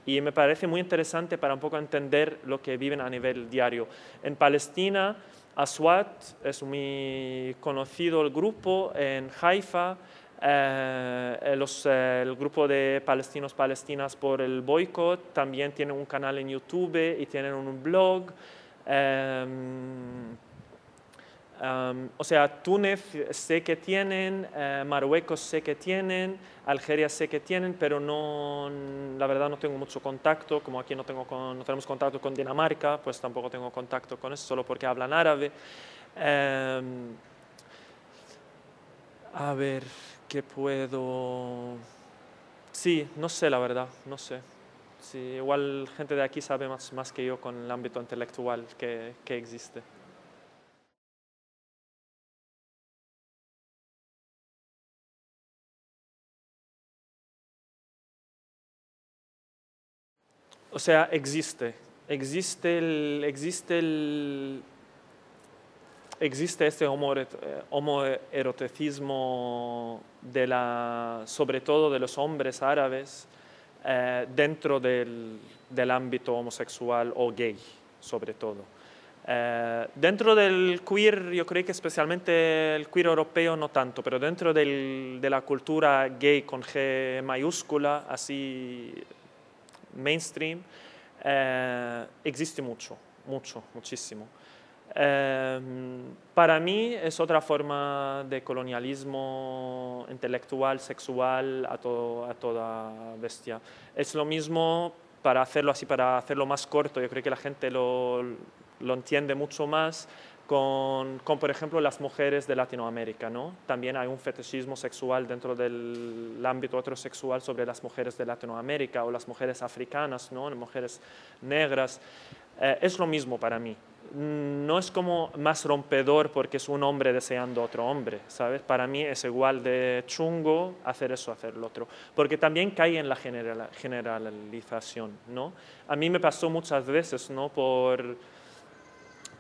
Y me parece muy interesante para un poco entender lo que viven a nivel diario. En Palestina, Aswat es muy conocido el grupo, en Haifa, eh, los, eh, el grupo de palestinos palestinas por el boicot, también tienen un canal en YouTube y tienen un blog. Eh, Um, o sea, Túnez sé que tienen, eh, Marruecos sé que tienen, Algeria sé que tienen, pero no, la verdad no tengo mucho contacto, como aquí no, tengo con, no tenemos contacto con Dinamarca, pues tampoco tengo contacto con eso, solo porque hablan árabe. Um, a ver, ¿qué puedo...? Sí, no sé la verdad, no sé. Sí, igual gente de aquí sabe más, más que yo con el ámbito intelectual que, que existe. O sea, existe, existe, el, existe, el, existe este homoeroticismo, de la, sobre todo de los hombres árabes, eh, dentro del, del ámbito homosexual o gay, sobre todo. Eh, dentro del queer, yo creo que especialmente el queer europeo no tanto, pero dentro del, de la cultura gay con G mayúscula, así... mainstream, eh, existe mucho, mucho, muchísimo. Eh, para mí es otra forma de colonialismo intelectual, sexual, a, todo, a toda bestia. Es lo mismo, para hacerlo así, para hacerlo más corto, yo creo que la gente lo, lo entiende mucho más, con, con, por ejemplo, las mujeres de Latinoamérica, ¿no? También hay un fetichismo sexual dentro del ámbito heterosexual sobre las mujeres de Latinoamérica o las mujeres africanas, ¿no? Las mujeres negras. Eh, es lo mismo para mí. No es como más rompedor porque es un hombre deseando otro hombre, ¿sabes? Para mí es igual de chungo hacer eso, hacer lo otro, porque también cae en la general, generalización, ¿no? A mí me pasó muchas veces, ¿no? Por,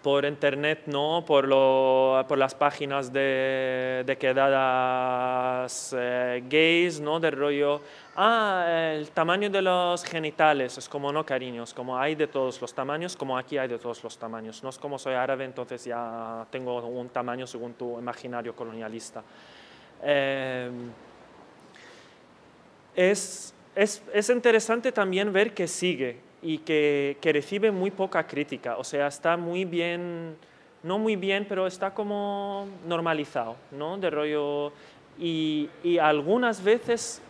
por internet, ¿no? Por, lo, por las páginas de, de quedadas eh, gays, ¿no? Del rollo... Ah, el tamaño de los genitales, es como no, cariños, como hay de todos los tamaños, como aquí hay de todos los tamaños. No es como soy árabe, entonces ya tengo un tamaño según tu imaginario colonialista. Eh, es, es, es interesante también ver que sigue y que, que recibe muy poca crítica, o sea, está muy bien, no muy bien, pero está como normalizado, ¿no? De rollo, y, y algunas veces...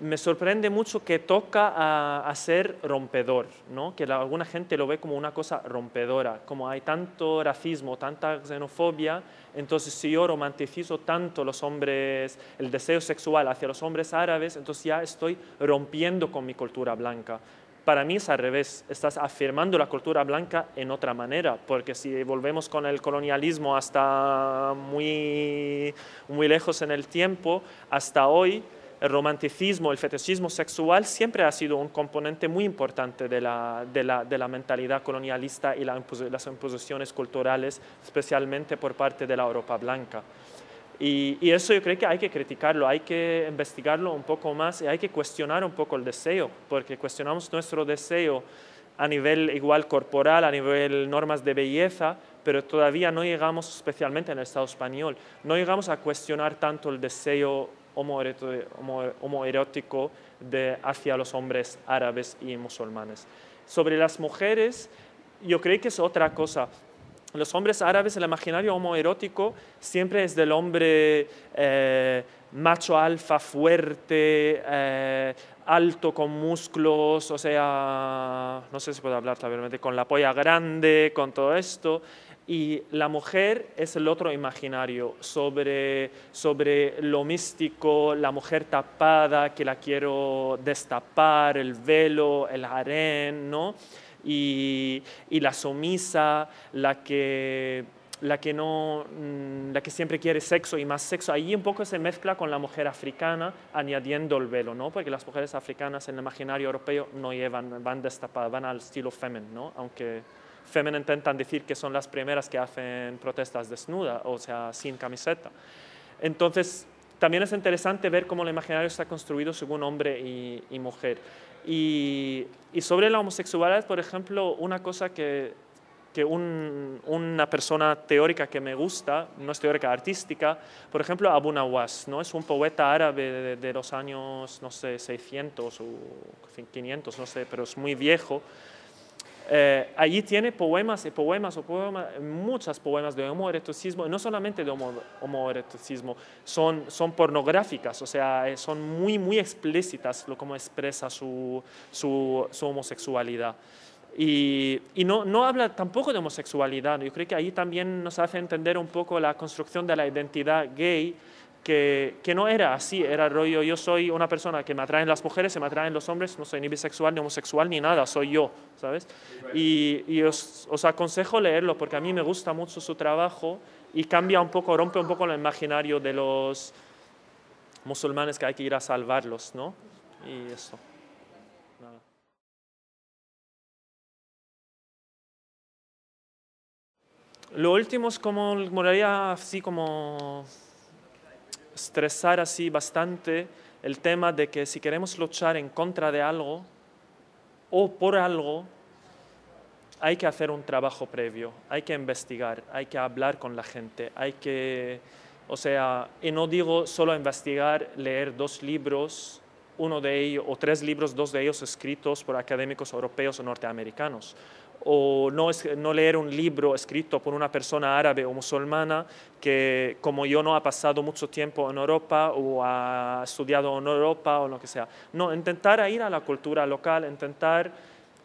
Me sorprende mucho que toca a, a ser rompedor, ¿no? Que la, alguna gente lo ve como una cosa rompedora, como hay tanto racismo, tanta xenofobia, entonces si yo romanticizo tanto los hombres, el deseo sexual hacia los hombres árabes, entonces ya estoy rompiendo con mi cultura blanca. Para mí es al revés, estás afirmando la cultura blanca en otra manera, porque si volvemos con el colonialismo hasta muy, muy lejos en el tiempo, hasta hoy, el romanticismo, el fetichismo sexual siempre ha sido un componente muy importante de la, de la, de la mentalidad colonialista y la, las imposiciones culturales, especialmente por parte de la Europa blanca. Y, y eso yo creo que hay que criticarlo, hay que investigarlo un poco más y hay que cuestionar un poco el deseo, porque cuestionamos nuestro deseo a nivel igual corporal, a nivel normas de belleza, pero todavía no llegamos, especialmente en el Estado español, no llegamos a cuestionar tanto el deseo homoerótico de hacia los hombres árabes y musulmanes. Sobre las mujeres, yo creo que es otra cosa. Los hombres árabes, el imaginario homoerótico siempre es del hombre eh, macho alfa, fuerte, eh, alto, con músculos, o sea, no sé si puedo hablar realmente, con la polla grande, con todo esto. Y la mujer es el otro imaginario sobre, sobre lo místico, la mujer tapada, que la quiero destapar, el velo, el harén, ¿no? Y, y la sumisa, la que, la, que no, la que siempre quiere sexo y más sexo. Ahí un poco se mezcla con la mujer africana añadiendo el velo, ¿no? Porque las mujeres africanas en el imaginario europeo no llevan, van destapadas, van al estilo femen, ¿no? Aunque... Femen intentan decir que son las primeras que hacen protestas desnudas, o sea, sin camiseta. Entonces, también es interesante ver cómo el imaginario está construido según hombre y, y mujer. Y, y sobre la homosexualidad, por ejemplo, una cosa que, que un, una persona teórica que me gusta, no es teórica, artística, por ejemplo, Abu Nawas, ¿no? Es un poeta árabe de, de los años, no sé, seiscientos o quinientos, no sé, pero es muy viejo. Eh, allí tiene poemas y poemas, o poemas, muchas poemas de homoeroticismo, y no solamente de homo, homoeroticismo, son, son pornográficas, o sea, son muy, muy explícitas lo como expresa su, su, su homosexualidad. Y, y no, no habla tampoco de homosexualidad, yo creo que ahí también nos hace entender un poco la construcción de la identidad gay, Que, que no era así, era rollo, yo soy una persona que me atraen las mujeres, se me atraen los hombres, no soy ni bisexual, ni homosexual, ni nada, soy yo, ¿sabes? Y, y os, os aconsejo leerlo porque a mí me gusta mucho su trabajo y cambia un poco, rompe un poco el imaginario de los musulmanes que hay que ir a salvarlos, ¿no? Y eso. Nada. Lo último es como, me gustaría así como... estresar así bastante el tema de que si queremos luchar en contra de algo o por algo, hay que hacer un trabajo previo, hay que investigar, hay que hablar con la gente, hay que, o sea, y no digo solo investigar, leer dos libros, uno de ellos, o tres libros, dos de ellos escritos por académicos europeos o norteamericanos, o no, no leer un libro escrito por una persona árabe o musulmana que, como yo, no ha pasado mucho tiempo en Europa o ha estudiado en Europa o lo que sea. No, intentar ir a la cultura local, intentar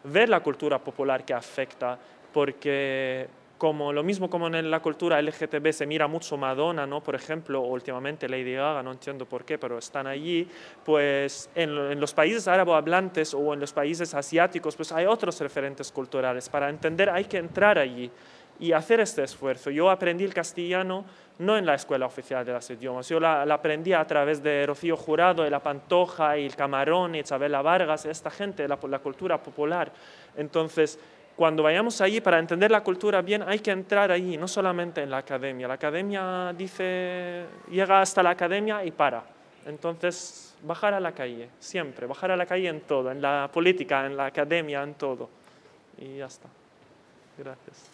ver la cultura popular que afecta, porque como, lo mismo como en la cultura L G T B se mira mucho Madonna, ¿no? Por ejemplo, últimamente Lady Gaga, no entiendo por qué, pero están allí, pues en, en los países árabe-hablantes o en los países asiáticos, pues hay otros referentes culturales. Para entender hay que entrar allí y hacer este esfuerzo. Yo aprendí el castellano no en la escuela oficial de los idiomas, yo la, la aprendí a través de Rocío Jurado, y La Pantoja, y El Camarón, y Isabela Vargas, esta gente, la, la cultura popular. Entonces, cuando vayamos allí, para entender la cultura bien, hay que entrar allí, no solamente en la academia. La academia dice, llega hasta la academia y para. Entonces, bajar a la calle, siempre, bajar a la calle en todo, en la política, en la academia, en todo. Y ya está. Gracias.